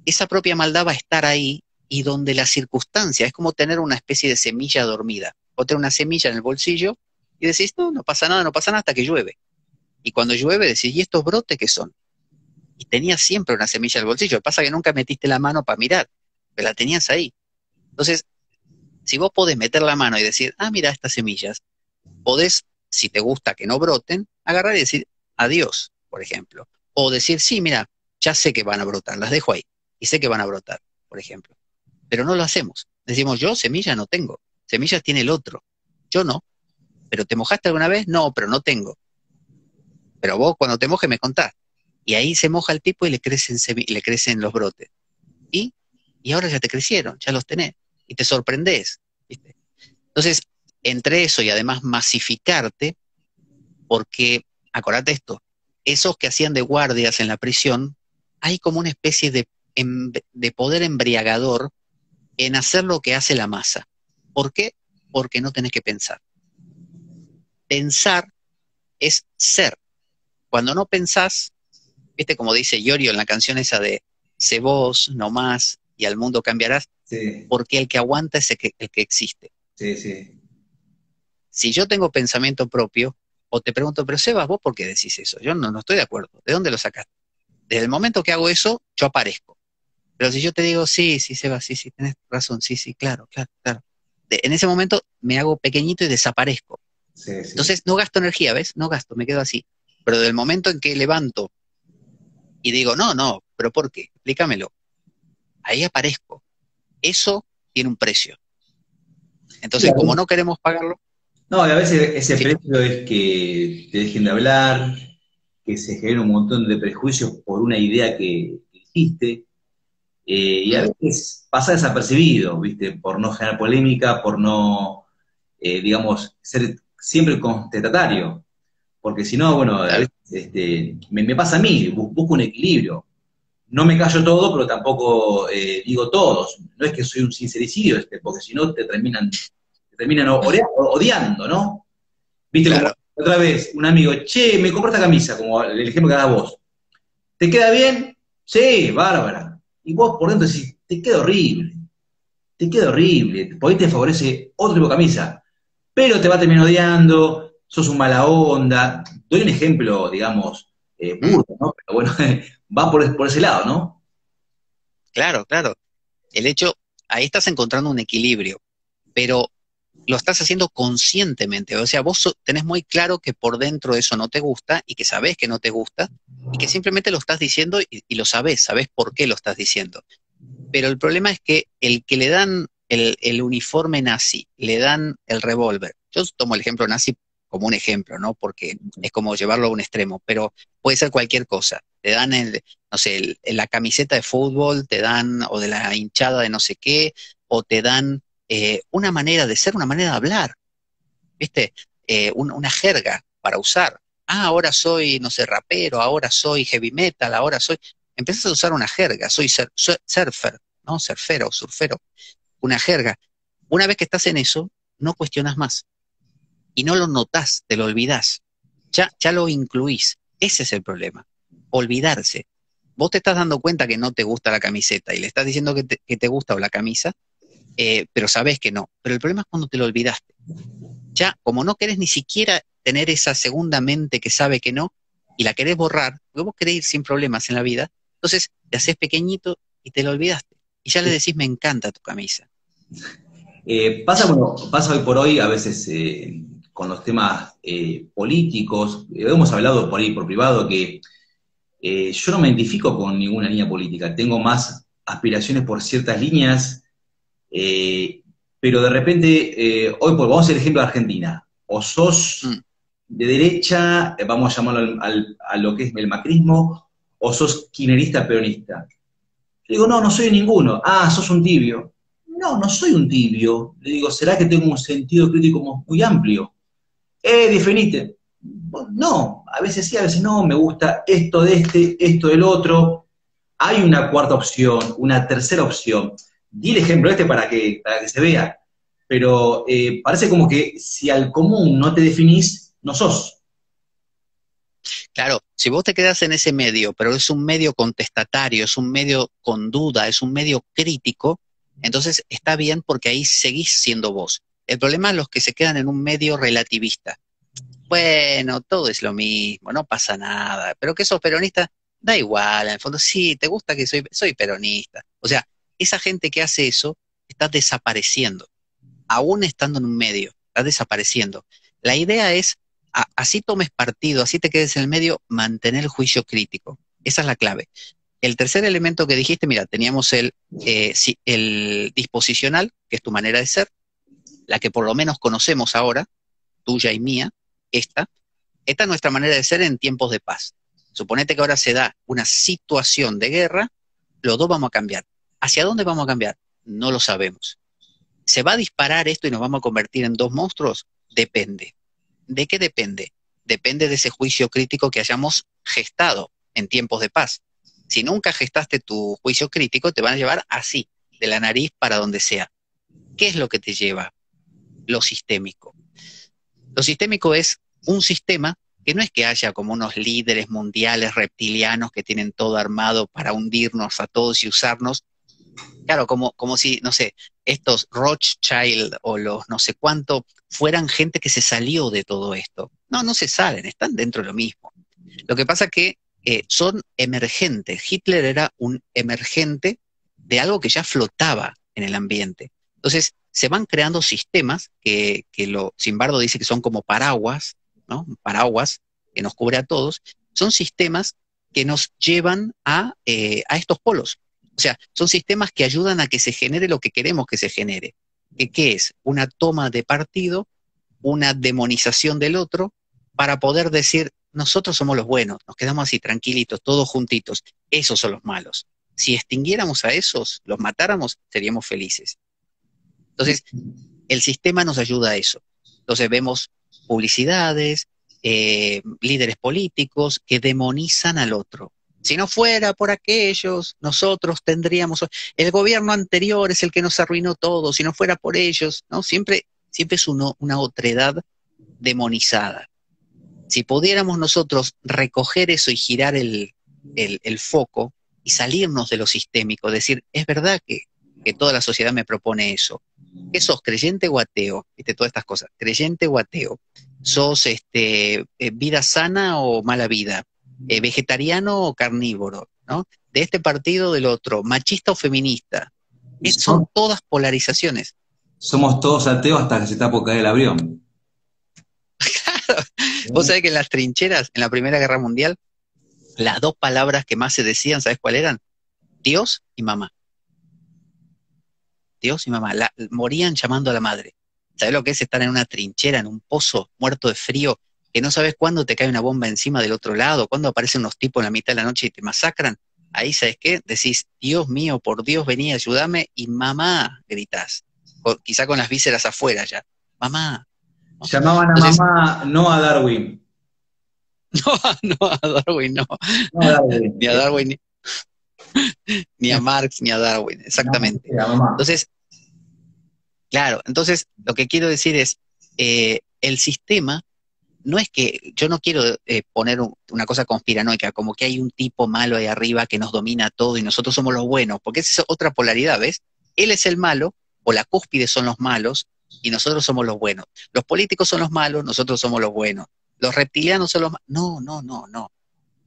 esa propia maldad va a estar ahí, y donde la circunstancia, es como tener una especie de semilla dormida. O tener una semilla en el bolsillo y decís, no, no pasa nada, no pasa nada hasta que llueve. Y cuando llueve decís, ¿y estos brotes qué son? Y tenías siempre una semilla en el bolsillo, lo que pasa es que nunca metiste la mano para mirar, pero la tenías ahí. Entonces, si vos podés meter la mano y decir, ah, mira estas semillas, podés, si te gusta que no broten, agarrar y decir, adiós, por ejemplo. O decir, sí, mira, ya sé que van a brotar, las dejo ahí, y sé que van a brotar, por ejemplo. Pero no lo hacemos. Decimos, yo semilla no tengo, semillas tiene el otro, yo no. ¿Pero te mojaste alguna vez? No, pero no tengo. Pero vos cuando te mojes me contás. Y ahí se moja el tipo y le crecen, le crecen los brotes. ¿Y? Y ahora ya te crecieron, ya los tenés. Y te sorprendés, ¿viste? Entonces, entre eso y además masificarte, porque, acordate esto, esos que hacían de guardias en la prisión, hay como una especie de, de poder embriagador en hacer lo que hace la masa. ¿Por qué? porque no tenés que pensar. Pensar es ser. Cuando no pensás, viste como dice Iorio en la canción esa de sé vos, no más, y al mundo cambiarás, sí. Porque el que aguanta es el que, el que existe. Sí, sí. Si yo tengo pensamiento propio, o te pregunto, pero Sebas, ¿vos por qué decís eso? Yo no, no estoy de acuerdo. ¿De dónde lo sacaste? Desde el momento que hago eso, yo aparezco. Pero si yo te digo, sí, sí, Sebas, sí, sí, tenés razón, sí, sí, claro, claro, claro. De, en ese momento me hago pequeñito y desaparezco. Sí, sí. Entonces no gasto energía, ¿ves? No gasto, me quedo así. Pero del momento en que levanto y digo, no, no, ¿pero por qué? Explícamelo. Ahí aparezco. Eso tiene un precio. Entonces, como no queremos pagarlo... No, a veces ese sí. precio es que te dejen de hablar, que se genera un montón de prejuicios por una idea que hiciste, eh, y a veces pasa desapercibido, ¿viste? Por no generar polémica, por no, eh, digamos, ser siempre contestatario. Porque si no, bueno, a veces este, me, me pasa a mí, busco un equilibrio. No me callo todo, pero tampoco eh, digo todos. No es que soy un sincericidio, este, porque si no te terminan... terminan odiando, ¿no? Viste, claro. Otra vez, un amigo, che, me compré esta camisa, como el ejemplo que das vos. ¿Te queda bien? Sí, bárbara. Y vos por dentro decís, te queda horrible, te queda horrible, por ahí te favorece otro tipo de camisa, pero te va a terminar odiando, sos un mala onda. Doy un ejemplo, digamos, eh, burdo, ¿no? Pero bueno, va por, por ese lado, ¿no? Claro, claro. El hecho, ahí estás encontrando un equilibrio, pero... lo estás haciendo conscientemente, o sea, vos tenés muy claro que por dentro eso no te gusta y que sabés que no te gusta y que simplemente lo estás diciendo y, y lo sabés, sabés por qué lo estás diciendo. Pero el problema es que el que le dan el, el uniforme nazi, le dan el revólver, yo tomo el ejemplo nazi como un ejemplo, ¿no? Porque es como llevarlo a un extremo, pero puede ser cualquier cosa, te dan el, no sé, el, la camiseta de fútbol, te dan, o de la hinchada de no sé qué, o te dan... Eh, una manera de ser, una manera de hablar, ¿viste? Eh, un, una jerga para usar. Ah, ahora soy, no sé, rapero, ahora soy heavy metal, ahora soy... Empezás a usar una jerga, soy sur, sur, surfer, ¿no? Surfero, surfero, una jerga. Una vez que estás en eso, no cuestionás más. Y no lo notás, te lo olvidás. Ya, ya lo incluís. Ese es el problema, olvidarse. Vos te estás dando cuenta que no te gusta la camiseta y le estás diciendo que te, que te gusta o la camisa... Eh, pero sabés que no. Pero el problema es cuando te lo olvidaste. Ya, como no querés ni siquiera tener esa segunda mente que sabe que no, y la querés borrar, porque vos querés ir sin problemas en la vida, entonces te haces pequeñito y te lo olvidaste. Y ya le decís, me encanta tu camisa. Eh, pasa, bueno, pasa hoy por hoy, a veces, eh, con los temas eh, políticos, eh, hemos hablado por ahí, por privado, que eh, yo no me identifico con ninguna línea política. Tengo más aspiraciones por ciertas líneas, Eh, pero de repente, eh, hoy por, vamos a hacer el ejemplo de Argentina, o sos mm. de derecha, vamos a llamarlo al, al, a lo que es el macrismo, o sos kirchnerista peronista. Yo digo, no, no soy ninguno. Ah, sos un tibio. No, no soy un tibio. Le digo, ¿será que tengo un sentido crítico muy amplio? Eh, definiste. No, a veces sí, a veces no, me gusta esto de este, esto del otro. Hay una cuarta opción, una tercera opción. Di el ejemplo este para que, para que se vea, pero eh, parece como que si al común no te definís, no sos. Claro, si vos te quedás en ese medio, pero es un medio contestatario, es un medio con duda, es un medio crítico, entonces está bien porque ahí seguís siendo vos. El problema es los que se quedan en un medio relativista. Bueno, todo es lo mismo, no pasa nada, pero que sos peronista, da igual, en el fondo, sí, te gusta que soy, soy peronista, o sea, esa gente que hace eso está desapareciendo, aún estando en un medio, está desapareciendo. La idea es, a, así tomes partido, así te quedes en el medio, mantener el juicio crítico. Esa es la clave. El tercer elemento que dijiste, mira, teníamos el, eh, si, el disposicional, que es tu manera de ser, la que por lo menos conocemos ahora, tuya y mía, esta. Esta es nuestra manera de ser en tiempos de paz. Suponete que ahora se da una situación de guerra, los dos vamos a cambiar. ¿Hacia dónde vamos a cambiar? No lo sabemos. ¿Se va a disparar esto y nos vamos a convertir en dos monstruos? Depende. ¿De qué depende? Depende de ese juicio crítico que hayamos gestado en tiempos de paz. Si nunca gestaste tu juicio crítico, te van a llevar así, de la nariz para donde sea. ¿Qué es lo que te lleva? lo sistémico. Lo sistémico es un sistema que no es que haya como unos líderes mundiales reptilianos que tienen todo armado para hundirnos a todos y usarnos. Claro, como, como si, no sé, estos Rothschild o los no sé cuánto fueran gente que se salió de todo esto. No, no se salen, están dentro de lo mismo. Lo que pasa que eh, son emergentes. Hitler era un emergente de algo que ya flotaba en el ambiente. Entonces se van creando sistemas que, que lo, Zimbardo dice que son como paraguas, ¿no? Paraguas que nos cubre a todos. Son sistemas que nos llevan a, eh, a estos polos. O sea, son sistemas que ayudan a que se genere lo que queremos que se genere. ¿Qué es? Una toma de partido, una demonización del otro, para poder decir, nosotros somos los buenos, nos quedamos así tranquilitos, todos juntitos, esos son los malos. Si extinguiéramos a esos, los matáramos, seríamos felices. Entonces, el sistema nos ayuda a eso. Entonces vemos publicidades, eh, líderes políticos que demonizan al otro. Si no fuera por aquellos, nosotros tendríamos... El gobierno anterior es el que nos arruinó todo, si no fuera por ellos, ¿no? Siempre, siempre es uno, una otredad demonizada. Si pudiéramos nosotros recoger eso y girar el, el, el foco y salirnos de lo sistémico, decir, es verdad que, que toda la sociedad me propone eso. ¿Qué sos, creyente o ateo? ¿Viste? Todas estas cosas, creyente o ateo. ¿Sos este, vida sana o mala vida? Eh, ¿Vegetariano o carnívoro? ¿No? De este partido o del otro, machista o feminista. Es, son todas polarizaciones. Somos todos ateos hasta que se tapa caer el avión. Claro. Vos sabés que en las trincheras, en la Primera Guerra Mundial, las dos palabras que más se decían, ¿sabés cuál eran? Dios y mamá. Dios y mamá. La, morían llamando a la madre. ¿Sabés lo que es estar en una trinchera, en un pozo, muerto de frío? Que no sabes cuándo te cae una bomba encima del otro lado, cuándo aparecen unos tipos en la mitad de la noche y te masacran. Ahí, ¿sabes qué? Decís, Dios mío, por Dios, vení, ayúdame, y mamá, gritás. O quizá con las vísceras afuera ya. Mamá. ¿No? Llamaban a Entonces, mamá, no a Darwin. No, no a Darwin, no. no a Darwin. Ni a Darwin, ni, ni a Marx, ni a Darwin, exactamente. No, no, entonces, claro, entonces lo que quiero decir es, eh, el sistema... No es que, yo no quiero eh, poner un, una cosa conspiranoica, como que hay un tipo malo ahí arriba que nos domina todo y nosotros somos los buenos, porque esa es otra polaridad, ¿ves? Él es el malo, o la cúspide son los malos, y nosotros somos los buenos. Los políticos son los malos, nosotros somos los buenos. Los reptilianos son los malos. No, no, no, no.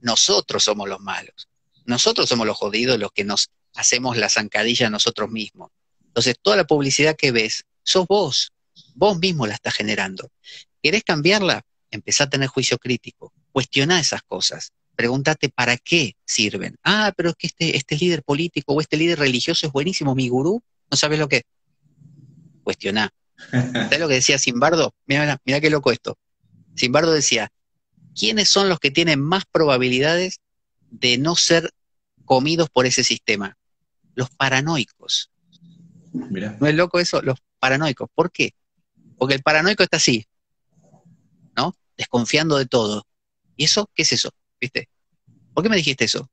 Nosotros somos los malos. Nosotros somos los jodidos, los que nos hacemos la zancadilla a nosotros mismos. Entonces, toda la publicidad que ves, sos vos. Vos mismo la estás generando. ¿Querés cambiarla? Empezá a tener juicio crítico, cuestioná esas cosas, pregúntate para qué sirven. Ah, pero es que este, este líder político o este líder religioso es buenísimo, mi gurú, no sabes lo que es. Cuestioná. ¿Sabes lo que decía Zimbardo? Mirá, mirá qué loco esto. Zimbardo decía, ¿quiénes son los que tienen más probabilidades de no ser comidos por ese sistema? Los paranoicos. Mirá. ¿No es loco eso? Los paranoicos. ¿Por qué? Porque el paranoico está así, ¿no? Desconfiando de todo. ¿Y eso? ¿Qué es eso? ¿Viste? ¿Por qué me dijiste eso?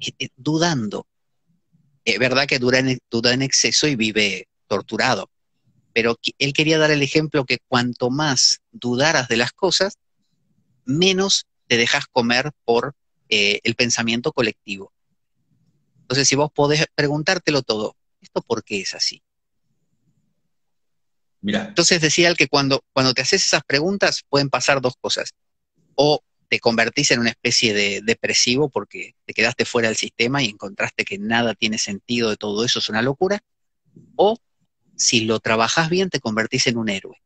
Eh, eh, dudando. Es eh, verdad que dura en, duda en exceso y vive torturado, pero que, él quería dar el ejemplo que cuanto más dudaras de las cosas, menos te dejas comer por eh, el pensamiento colectivo. Entonces, si vos podés preguntártelo todo, ¿esto por qué es así? Mirá. Entonces decía él que cuando, cuando te haces esas preguntas pueden pasar dos cosas. O te convertís en una especie de depresivo porque te quedaste fuera del sistema y encontraste que nada tiene sentido de todo eso, es una locura. O si lo trabajás bien te convertís en un héroe.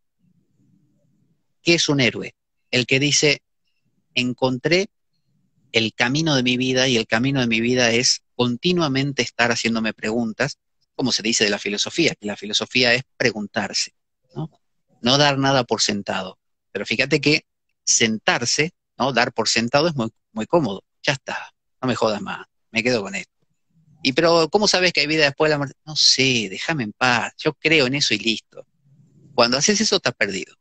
¿Qué es un héroe? El que dice, encontré el camino de mi vida y el camino de mi vida es continuamente estar haciéndome preguntas, como se dice de la filosofía, que la filosofía es preguntarse, ¿no? No dar nada por sentado. Pero fíjate que sentarse, ¿no? Dar por sentado es muy, muy cómodo. Ya está, no me jodas más, me quedo con esto. Y pero, ¿cómo sabes que hay vida después de la muerte? No sé, déjame en paz, yo creo en eso y listo. Cuando haces eso estás perdido.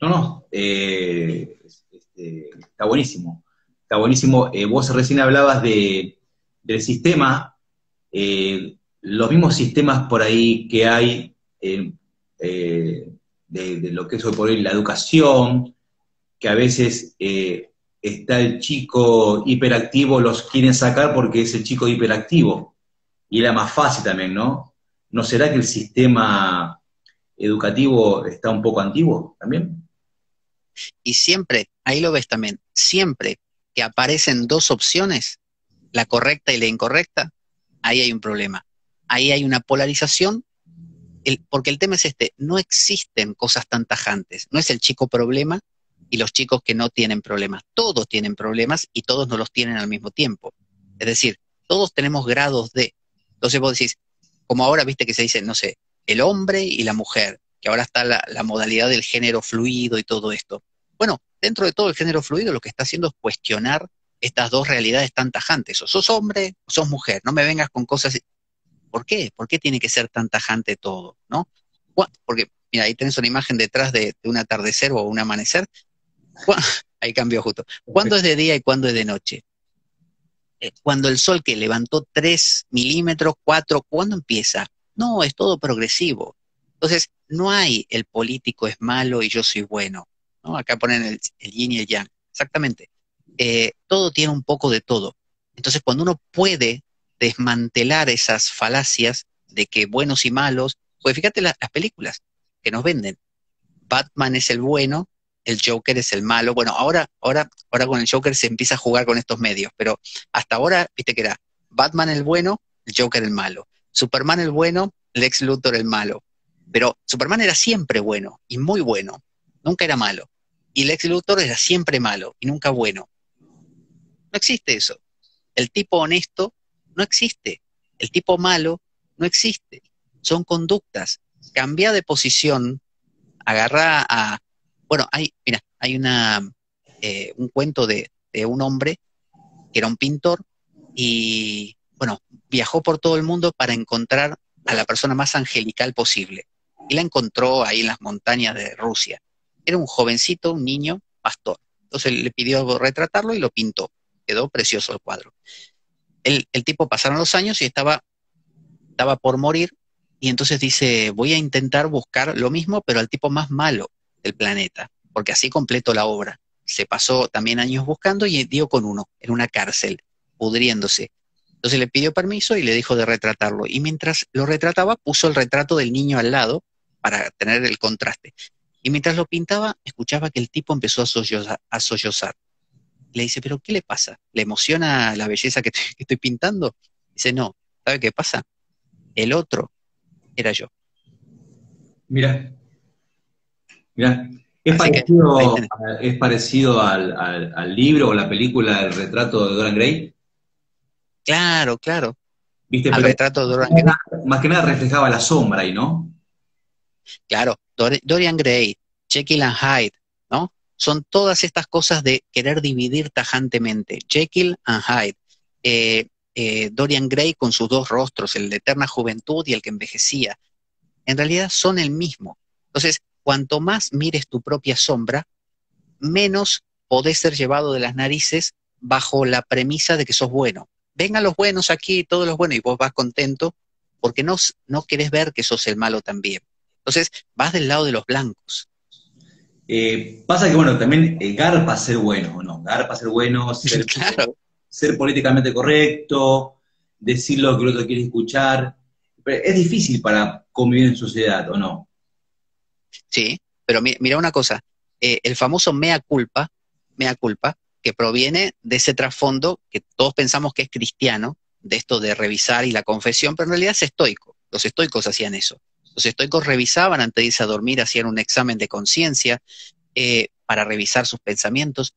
No, no, eh, este, está buenísimo. Está buenísimo. Eh, vos recién hablabas de... del sistema, eh, los mismos sistemas por ahí que hay eh, eh, de, de lo que es hoy por hoy la educación, que a veces eh, está el chico hiperactivo, los quieren sacar porque es el chico hiperactivo, y era más fácil también, ¿no? ¿No será que el sistema educativo está un poco antiguo también? Y siempre, ahí lo ves también, siempre que aparecen dos opciones, la correcta y la incorrecta, ahí hay un problema. Ahí hay una polarización, el, porque el tema es este, no existen cosas tan tajantes, no es el chico problema y los chicos que no tienen problemas, todos tienen problemas y todos no los tienen al mismo tiempo. Es decir, todos tenemos grados de, entonces vos decís, como ahora viste que se dice, no sé, el hombre y la mujer, que ahora está la, la modalidad del género fluido y todo esto. Bueno, dentro de todo el género fluido lo que está haciendo es cuestionar estas dos realidades tan tajantes, o sos hombre o sos mujer, no me vengas con cosas. ¿Por qué? ¿Por qué tiene que ser tan tajante todo? ¿No? Porque, mira, ahí tenés una imagen detrás de, de un atardecer o un amanecer. Ahí cambió justo. ¿Cuándo es de día y cuándo es de noche? Cuando el sol que levantó tres milímetros, cuatro, ¿cuándo empieza? No, es todo progresivo. Entonces, no hay el político es malo y yo soy bueno, ¿no? Acá ponen el, el yin y el yang. Exactamente. Eh, todo tiene un poco de todo. Entonces, cuando uno puede desmantelar esas falacias de que buenos y malos, pues fíjate la, las películas que nos venden. Batman es el bueno, el Joker es el malo. Bueno, ahora, ahora, ahora con el Joker se empieza a jugar con estos medios, pero hasta ahora, viste que era Batman el bueno, el Joker el malo. Superman el bueno, Lex Luthor el malo. Pero Superman era siempre bueno y muy bueno, nunca era malo. Y Lex Luthor era siempre malo y nunca bueno. No existe eso. El tipo honesto no existe. El tipo malo no existe. Son conductas. Cambia de posición, agarra a... Bueno, hay, mira, hay una, eh, un cuento de, de un hombre que era un pintor y, bueno, viajó por todo el mundo para encontrar a la persona más angelical posible. Y la encontró ahí en las montañas de Rusia. Era un jovencito, un niño, pastor. Entonces le pidió retratarlo y lo pintó. Quedó precioso el cuadro. El, el tipo pasaron los años y estaba, estaba por morir. Y entonces dice, voy a intentar buscar lo mismo, pero al tipo más malo del planeta. Porque así completo la obra. Se pasó también años buscando y dio con uno, en una cárcel, pudriéndose. Entonces le pidió permiso y le dijo de retratarlo. Y mientras lo retrataba, puso el retrato del niño al lado para tener el contraste. Y mientras lo pintaba, escuchaba que el tipo empezó a sollozar. A sollozar. Le dice, ¿pero qué le pasa? ¿Le emociona la belleza que, te, que estoy pintando? Dice, no, ¿sabe qué pasa? El otro era yo. Mirá, mirá, es parecido, que, es parecido al, al, al libro o la película El retrato de Dorian Gray. Claro, claro. ¿Viste? El retrato de Dorian Gray. Más que nada reflejaba la sombra ahí, ¿no? Claro, Dorian Gray, Jekyll and Hyde, ¿no? Son todas estas cosas de querer dividir tajantemente. Jekyll and Hyde. Eh, eh, Dorian Gray con sus dos rostros, el de eterna juventud y el que envejecía. En realidad son el mismo. Entonces, cuanto más mires tu propia sombra, menos podés ser llevado de las narices bajo la premisa de que sos bueno. Vengan los buenos aquí, todos los buenos, y vos vas contento porque no, no querés ver que sos el malo también. Entonces, vas del lado de los blancos. Eh, pasa que, bueno, también eh, garpa ser bueno, ¿no? Garpa ser bueno, ser, claro. ser políticamente correcto, decir lo que el otro quiere escuchar. Pero es difícil para convivir en sociedad, ¿o no? Sí, pero mi, mira una cosa, eh, el famoso mea culpa, mea culpa, que proviene de ese trasfondo que todos pensamos que es cristiano, de esto de revisar y la confesión, pero en realidad es estoico, los estoicos hacían eso. Los estoicos revisaban antes de irse a dormir, hacían un examen de conciencia eh, para revisar sus pensamientos.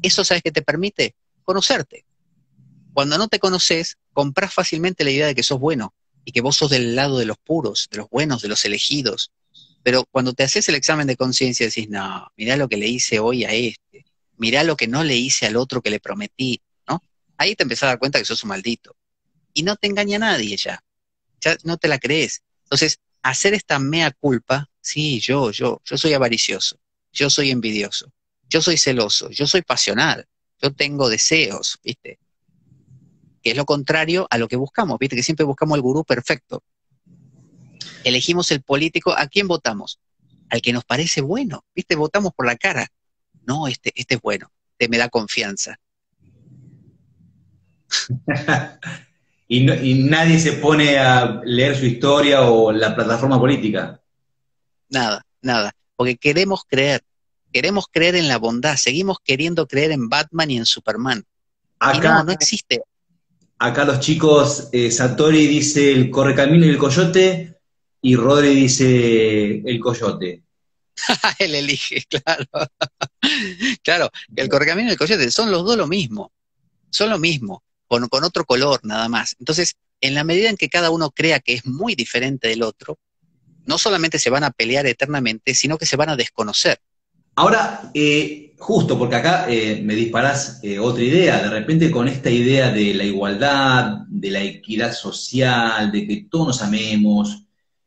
Eso, ¿sabes qué te permite? Conocerte. Cuando no te conoces, compras fácilmente la idea de que sos bueno y que vos sos del lado de los puros, de los buenos, de los elegidos. Pero cuando te haces el examen de conciencia decís, no, mirá lo que le hice hoy a este, mirá lo que no le hice al otro que le prometí, ¿no? Ahí te empezás a dar cuenta que sos un maldito. Y no te engaña nadie ya, ya no te la crees. Entonces, hacer esta mea culpa, sí, yo, yo, yo soy avaricioso, yo soy envidioso, yo soy celoso, yo soy pasional, yo tengo deseos, ¿viste? que es lo contrario a lo que buscamos. Viste que siempre buscamos el gurú perfecto. Elegimos el político, ¿a quién votamos? Al que nos parece bueno, ¿viste? Votamos por la cara. No, este, este es bueno, este me da confianza. y, no, y nadie se pone a leer su historia o la plataforma política. Nada, nada, porque queremos creer, queremos creer en la bondad, seguimos queriendo creer en Batman y en Superman. Acá, y no, no existe. Acá los chicos, eh, Satori dice el correcamino y el coyote, y Rodri dice el coyote. Él elige, claro. Claro, el correcamino y el coyote son los dos lo mismo, son lo mismo, con, con otro color nada más. Entonces, en la medida en que cada uno crea que es muy diferente del otro, no solamente se van a pelear eternamente, sino que se van a desconocer. Ahora, eh, justo porque acá eh, me disparás eh, otra idea, de repente con esta idea de la igualdad, de la equidad social, de que todos nos amemos,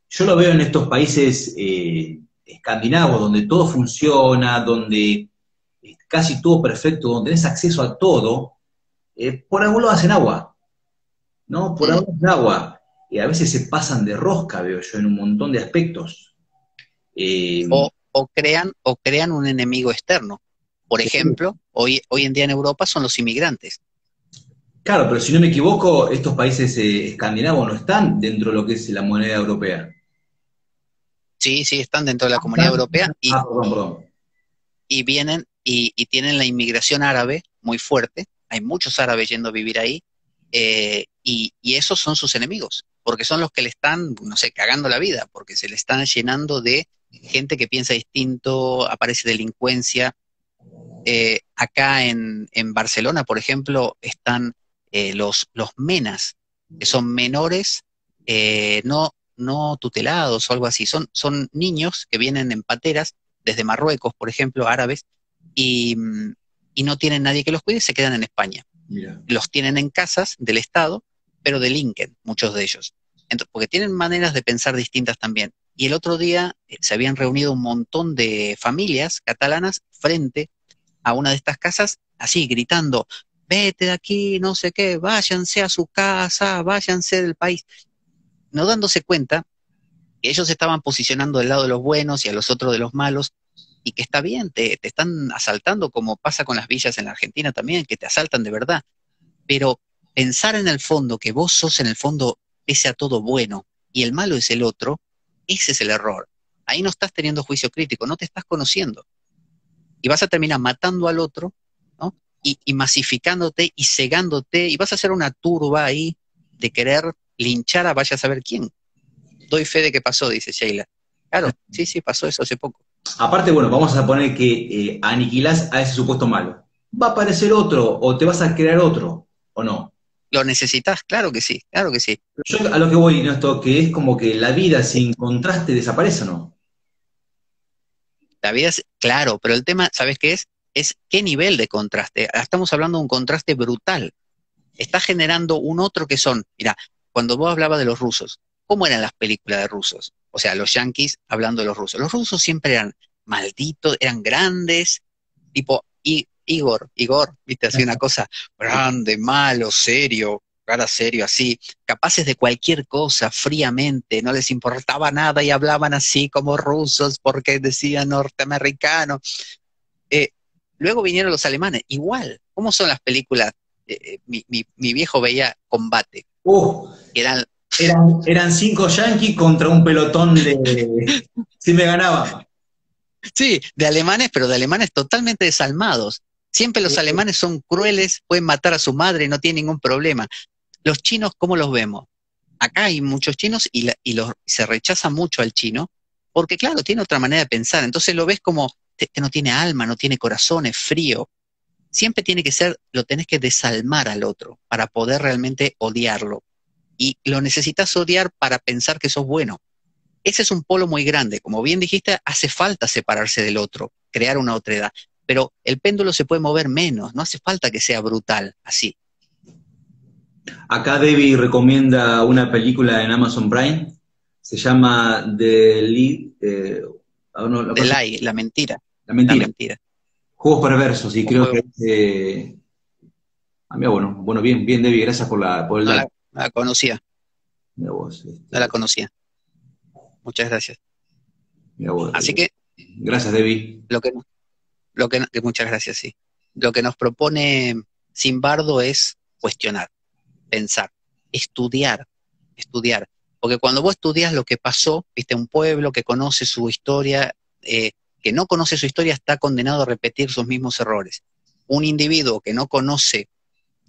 yo lo veo en estos países eh, escandinavos, donde todo funciona, donde es casi todo perfecto, donde tenés acceso a todo, eh, por algún lado hacen agua, ¿no? Por algún lado hacen agua. Eh, a veces se pasan de rosca, veo yo, en un montón de aspectos. Eh, o, o, crean, o crean un enemigo externo. Por ejemplo, hoy, hoy en día en Europa son los inmigrantes. Claro, pero si no me equivoco, estos países eh, escandinavos no están dentro de lo que es la moneda europea. Sí, sí, están dentro de la Comunidad Europea y, ah, perdón, perdón. y vienen y, y tienen la inmigración árabe muy fuerte. Hay muchos árabes yendo a vivir ahí eh, y, y esos son sus enemigos, porque son los que le están, no sé, cagando la vida, porque se le están llenando de gente que piensa distinto, aparece delincuencia. Eh, acá en, en Barcelona, por ejemplo, están eh, los, los menas, que son menores, eh, no... no tutelados o algo así, son, son niños que vienen en pateras desde Marruecos, por ejemplo, árabes, y, y no tienen nadie que los cuide, se quedan en España. Mira. Los tienen en casas del Estado, pero delinquen muchos de ellos. Entonces, porque tienen maneras de pensar distintas también. Y el otro día eh, se habían reunido un montón de familias catalanas frente a una de estas casas, así gritando, vete de aquí, no sé qué, váyanse a su casa, váyanse del país. No dándose cuenta que ellos estaban posicionando del lado de los buenos y a los otros de los malos, y que está bien, te, te están asaltando como pasa con las villas en la Argentina también, que te asaltan de verdad. Pero pensar en el fondo que vos sos en el fondo pese a todo bueno y el malo es el otro, ese es el error. Ahí no estás teniendo juicio crítico, no te estás conociendo. Y vas a terminar matando al otro, ¿no? y, y masificándote y cegándote, y vas a hacer una turba ahí de querer linchar a vaya a saber quién. Doy fe de que pasó, dice Sheila. Claro, sí, sí, pasó eso hace poco. Aparte, bueno, vamos a poner que eh, aniquilás a ese supuesto malo. Va a aparecer otro, o te vas a crear otro, ¿o no? Lo necesitas, claro que sí, claro que sí. Yo a lo que voy, ¿no? Esto que es como que la vida sin contraste desaparece, ¿o no? La vida, es, claro, pero el tema, ¿sabes qué es? Es qué nivel de contraste. Estamos hablando de un contraste brutal. Está generando un otro que son, mira, cuando vos hablabas de los rusos, ¿cómo eran las películas de rusos? O sea, los yanquis hablando de los rusos. Los rusos siempre eran malditos, eran grandes, tipo I, Igor, Igor, viste, así una cosa grande, malo, serio, cara serio, así, capaces de cualquier cosa, fríamente, no les importaba nada y hablaban así como rusos porque decían norteamericano. Eh, luego vinieron los alemanes, igual. ¿Cómo son las películas? Eh, mi, mi, mi viejo veía Combate. Uh, eran, eran, eran cinco yanquis contra un pelotón de... sí me ganaba. Sí, de alemanes, pero de alemanes totalmente desalmados. Siempre los alemanes son crueles, pueden matar a su madre, no tienen ningún problema. Los chinos, ¿cómo los vemos? Acá hay muchos chinos y, la, y los, se rechaza mucho al chino, porque claro, tiene otra manera de pensar. Entonces lo ves como, este no tiene alma, no tiene corazón, es frío. Siempre tiene que ser, lo tenés que desalmar al otro para poder realmente odiarlo. Y lo necesitas odiar para pensar que sos bueno. Ese es un polo muy grande. Como bien dijiste, hace falta separarse del otro, crear una otredad. Pero el péndulo se puede mover menos, no hace falta que sea brutal, así. Acá Debbie recomienda una película en Amazon Prime. Se llama The Lie, eh, no, la, The Lie, la mentira. La mentira. La mentira. Juegos perversos, y creo que es eh, Ah, mira, bueno, bueno, bien, bien, Debbie, gracias por la... Por el no, la, la conocía. Mira vos. Este... No la conocía. Muchas gracias. Mira vos. Así Debbie. que... Gracias, Debbie. Lo que, lo que, que muchas gracias, sí. Lo que nos propone Zimbardo es cuestionar, pensar, estudiar, estudiar. Porque cuando vos estudias lo que pasó, viste, un pueblo que conoce su historia, eh, que no conoce su historia está condenado a repetir sus mismos errores. Un individuo que no conoce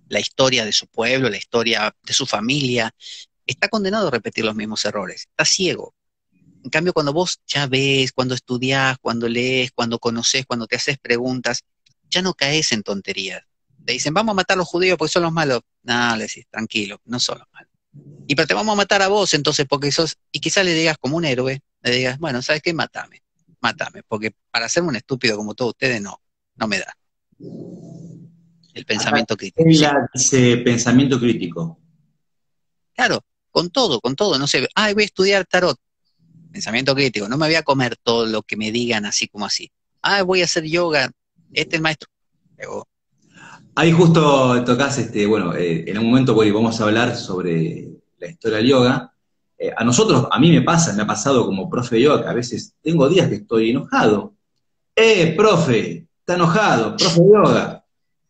la historia de su pueblo, la historia de su familia, está condenado a repetir los mismos errores, está ciego. En cambio, cuando vos ya ves, cuando estudiás, cuando lees, cuando conocés, cuando te haces preguntas, ya no caes en tonterías. Te dicen, vamos a matar a los judíos porque son los malos. No, le decís, tranquilo, no son los malos. Y pero te vamos a matar a vos entonces porque sos... Y quizás le digas como un héroe, le digas, bueno, ¿sabes qué? Mátame, mátame, porque para ser un estúpido como todos ustedes no, no me da. El pensamiento crítico. Ella dice pensamiento crítico. Claro, con todo, con todo, no sé, ah, voy a estudiar tarot. Pensamiento crítico, no me voy a comer todo lo que me digan así como así. Ah, voy a hacer yoga, este es el maestro. Luego, ahí justo tocás, este, bueno, eh, en un momento bueno, vamos a hablar sobre la historia del yoga. Eh, a nosotros, a mí me pasa, me ha pasado como profe de yoga, que a veces tengo días que estoy enojado. ¡Eh, profe! Está enojado, profe de yoga.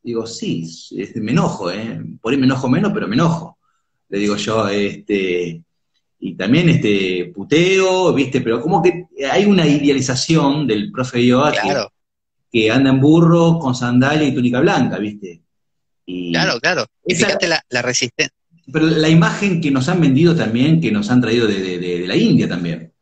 Digo, sí, este, me enojo, ¿eh? Por ahí me enojo menos, pero me enojo. Le digo yo, este, y también este puteo, ¿viste? Pero como que hay una idealización del profe de yoga. Claro. Que, que anda en burro, con sandalia y túnica blanca, ¿viste? Y claro, claro. Y esa, fíjate la, la resistencia. Pero la imagen que nos han vendido también, que nos han traído de, de, de, de la India también.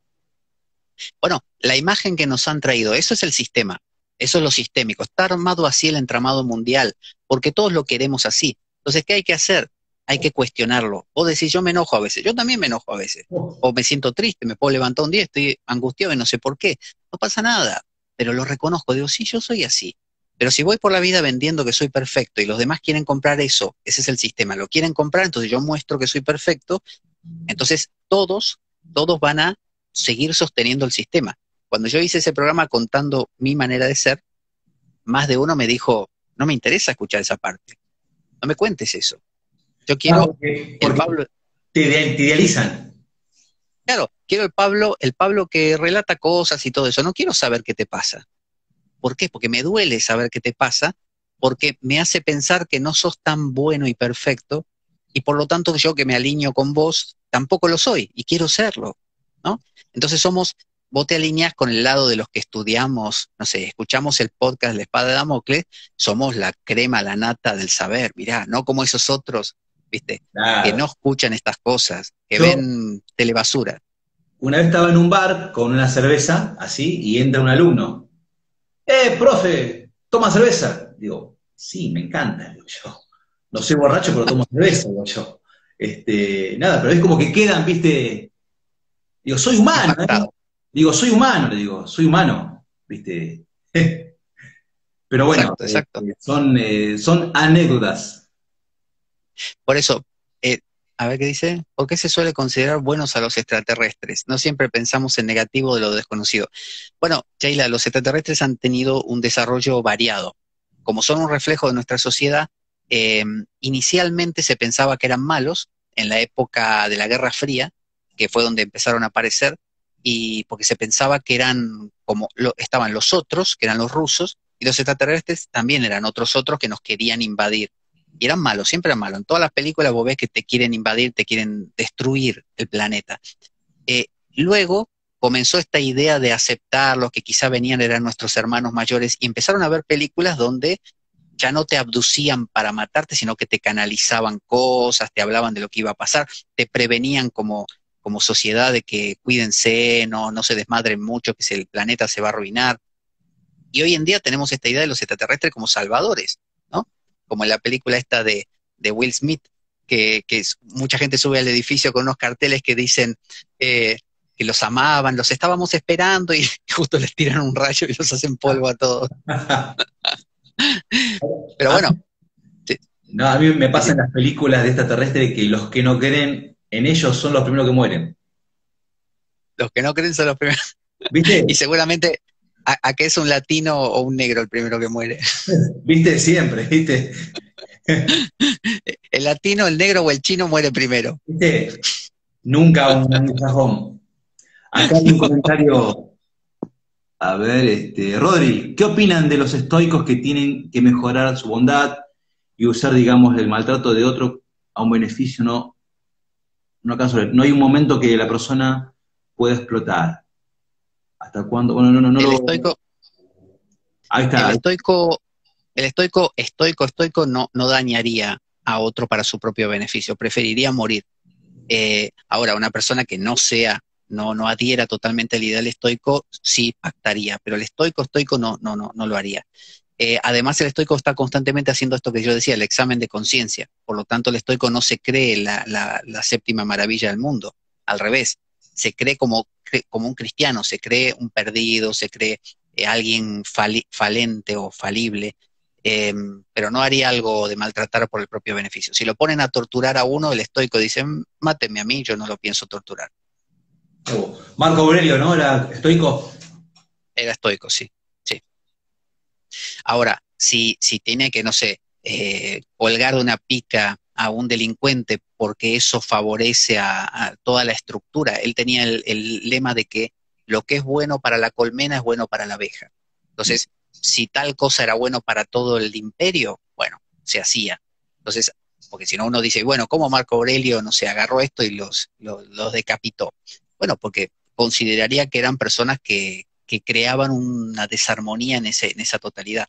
Bueno, la imagen que nos han traído, eso es el sistema, eso es lo sistémico. Está armado así el entramado mundial, porque todos lo queremos así. Entonces, ¿qué hay que hacer? Hay que cuestionarlo. Vos decís, yo me enojo a veces, yo también me enojo a veces. O me siento triste, me puedo levantar un día, estoy angustiado y no sé por qué. No pasa nada. Pero lo reconozco, digo, sí, yo soy así. Pero si voy por la vida vendiendo que soy perfecto y los demás quieren comprar eso, ese es el sistema, lo quieren comprar, entonces yo muestro que soy perfecto, entonces todos, todos van a seguir sosteniendo el sistema. Cuando yo hice ese programa contando mi manera de ser, más de uno me dijo, no me interesa escuchar esa parte, no me cuentes eso. Yo quiero... Ah, okay. el Pablo... te, te idealizan. Claro, quiero el Pablo, el Pablo que relata cosas y todo eso. No quiero saber qué te pasa. ¿Por qué? Porque me duele saber qué te pasa, porque me hace pensar que no sos tan bueno y perfecto, y por lo tanto yo que me alineo con vos, tampoco lo soy, y quiero serlo, ¿no? Entonces somos, vos te alineás con el lado de los que estudiamos, no sé, escuchamos el podcast La Espada de Damocles, somos la crema, la nata del saber, mirá, no como esos otros, ¿viste? Claro. Que no escuchan estas cosas, que yo, ven telebasura. Una vez estaba en un bar con una cerveza, así, y entra un alumno. ¡Eh, profe! ¿Toma cerveza? Digo, sí, me encanta, digo yo. No soy borracho, pero tomo cerveza, digo yo. Este, nada, pero es como que quedan, ¿viste? Digo, soy humano, ¿eh? Digo, soy humano, le digo, soy humano, ¿viste? Pero bueno, exacto, exacto. Eh, son, eh, son anécdotas. Por eso, eh, a ver qué dice, ¿por qué se suele considerar buenos a los extraterrestres? No siempre pensamos en negativo de lo desconocido. Bueno, Sheila, los extraterrestres han tenido un desarrollo variado. Como son un reflejo de nuestra sociedad, eh, inicialmente se pensaba que eran malos en la época de la Guerra Fría, que fue donde empezaron a aparecer, y porque se pensaba que eran como lo, estaban los otros, que eran los rusos, y los extraterrestres también eran otros otros que nos querían invadir. Y eran malos, siempre eran malos. En todas las películas vos ves que te quieren invadir, te quieren destruir el planeta. Eh, luego comenzó esta idea de aceptar los que quizá venían, eran nuestros hermanos mayores, y empezaron a ver películas donde ya no te abducían para matarte, sino que te canalizaban cosas, te hablaban de lo que iba a pasar, te prevenían como, como sociedad de que cuídense, no, no se desmadren mucho, que el planeta se va a arruinar. Y hoy en día tenemos esta idea de los extraterrestres como salvadores, ¿no? Como en la película esta de, de Will Smith, que, que mucha gente sube al edificio con unos carteles que dicen eh, que los amaban, los estábamos esperando, y justo les tiran un rayo y los hacen polvo a todos. Pero bueno. No, a mí me pasa en las películas de extraterrestres que los que no creen en ellos son los primeros que mueren. Los que no creen son los primeros. ¿Viste? Y seguramente... ¿A, a qué es un latino o un negro el primero que muere? Viste, siempre, viste. El latino, el negro o el chino muere primero. ¿Viste? Nunca un anglosajón. Acá hay un comentario. A ver, este, Rodri, ¿qué opinan de los estoicos que tienen que mejorar su bondad y usar, digamos, el maltrato de otro a un beneficio? No, no, acaso, no hay un momento que la persona pueda explotar. ¿Hasta cuándo? Bueno, no, no, no. El lo... estoico, ahí está. El estoico, el estoico, estoico, estoico no, no dañaría a otro para su propio beneficio, preferiría morir. Eh, ahora, una persona que no sea, no, no adhiera totalmente al ideal estoico, sí pactaría, pero el estoico, estoico no, no, no, no lo haría. Eh, además, el estoico está constantemente haciendo esto que yo decía, el examen de conciencia. Por lo tanto, el estoico no se cree la, la, la séptima maravilla del mundo. Al revés, se cree como, como un cristiano, se cree un perdido, se cree eh, alguien fali, falente o falible, eh, pero no haría algo de maltratar por el propio beneficio. Si lo ponen a torturar a uno, el estoico dice, máteme a mí, yo no lo pienso torturar. Oh, Marco Aurelio, ¿no? ¿Era estoico? Era estoico, sí. Ahora, si, si tiene que, no sé, eh, colgar de una pica a un delincuente porque eso favorece a, a toda la estructura, él tenía el, el lema de que lo que es bueno para la colmena es bueno para la abeja. Entonces, si tal cosa era bueno para todo el imperio, bueno, se hacía. Entonces, porque si no uno dice, bueno, ¿cómo Marco Aurelio, no sé, agarró esto y los, los, los decapitó? Bueno, porque consideraría que eran personas que... que creaban una desarmonía en, ese, en esa totalidad.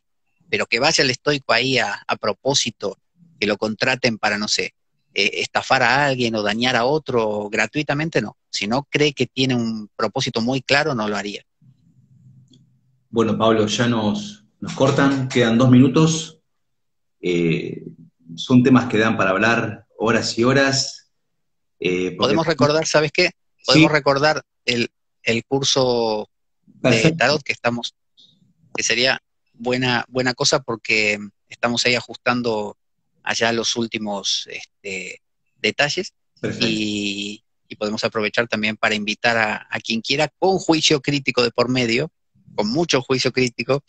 Pero que vaya el estoico ahí a, a propósito, que lo contraten para, no sé, eh, estafar a alguien o dañar a otro gratuitamente, no. Si no cree que tiene un propósito muy claro, no lo haría. Bueno, Pablo, ya nos, nos cortan, quedan dos minutos. Eh, son temas que dan para hablar horas y horas. Eh, porque... Podemos recordar, ¿sabes qué? Podemos sí. recordar el, el curso... de tarot que estamos, que sería buena, buena cosa porque estamos ahí ajustando allá los últimos este, detalles y, y podemos aprovechar también para invitar a, a quien quiera con juicio crítico de por medio, con mucho juicio crítico,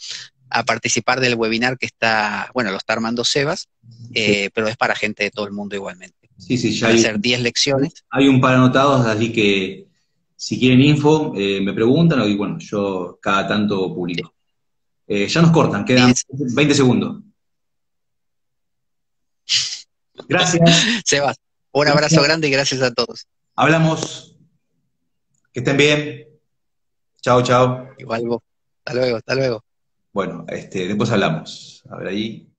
a participar del webinar que está, bueno, lo está armando Sebas, eh, sí. pero es para gente de todo el mundo igualmente. Sí, sí, ya hay, hacer diez lecciones. Hay un par anotados, así que si quieren info, eh, me preguntan, y bueno, yo cada tanto publico. Eh, ya nos cortan, quedan veinte segundos. Gracias. Sebas, un abrazo grande y gracias a todos. Hablamos. Que estén bien. Chao, chao. Igual vos. Hasta luego, hasta luego. Bueno, este, después hablamos. A ver ahí.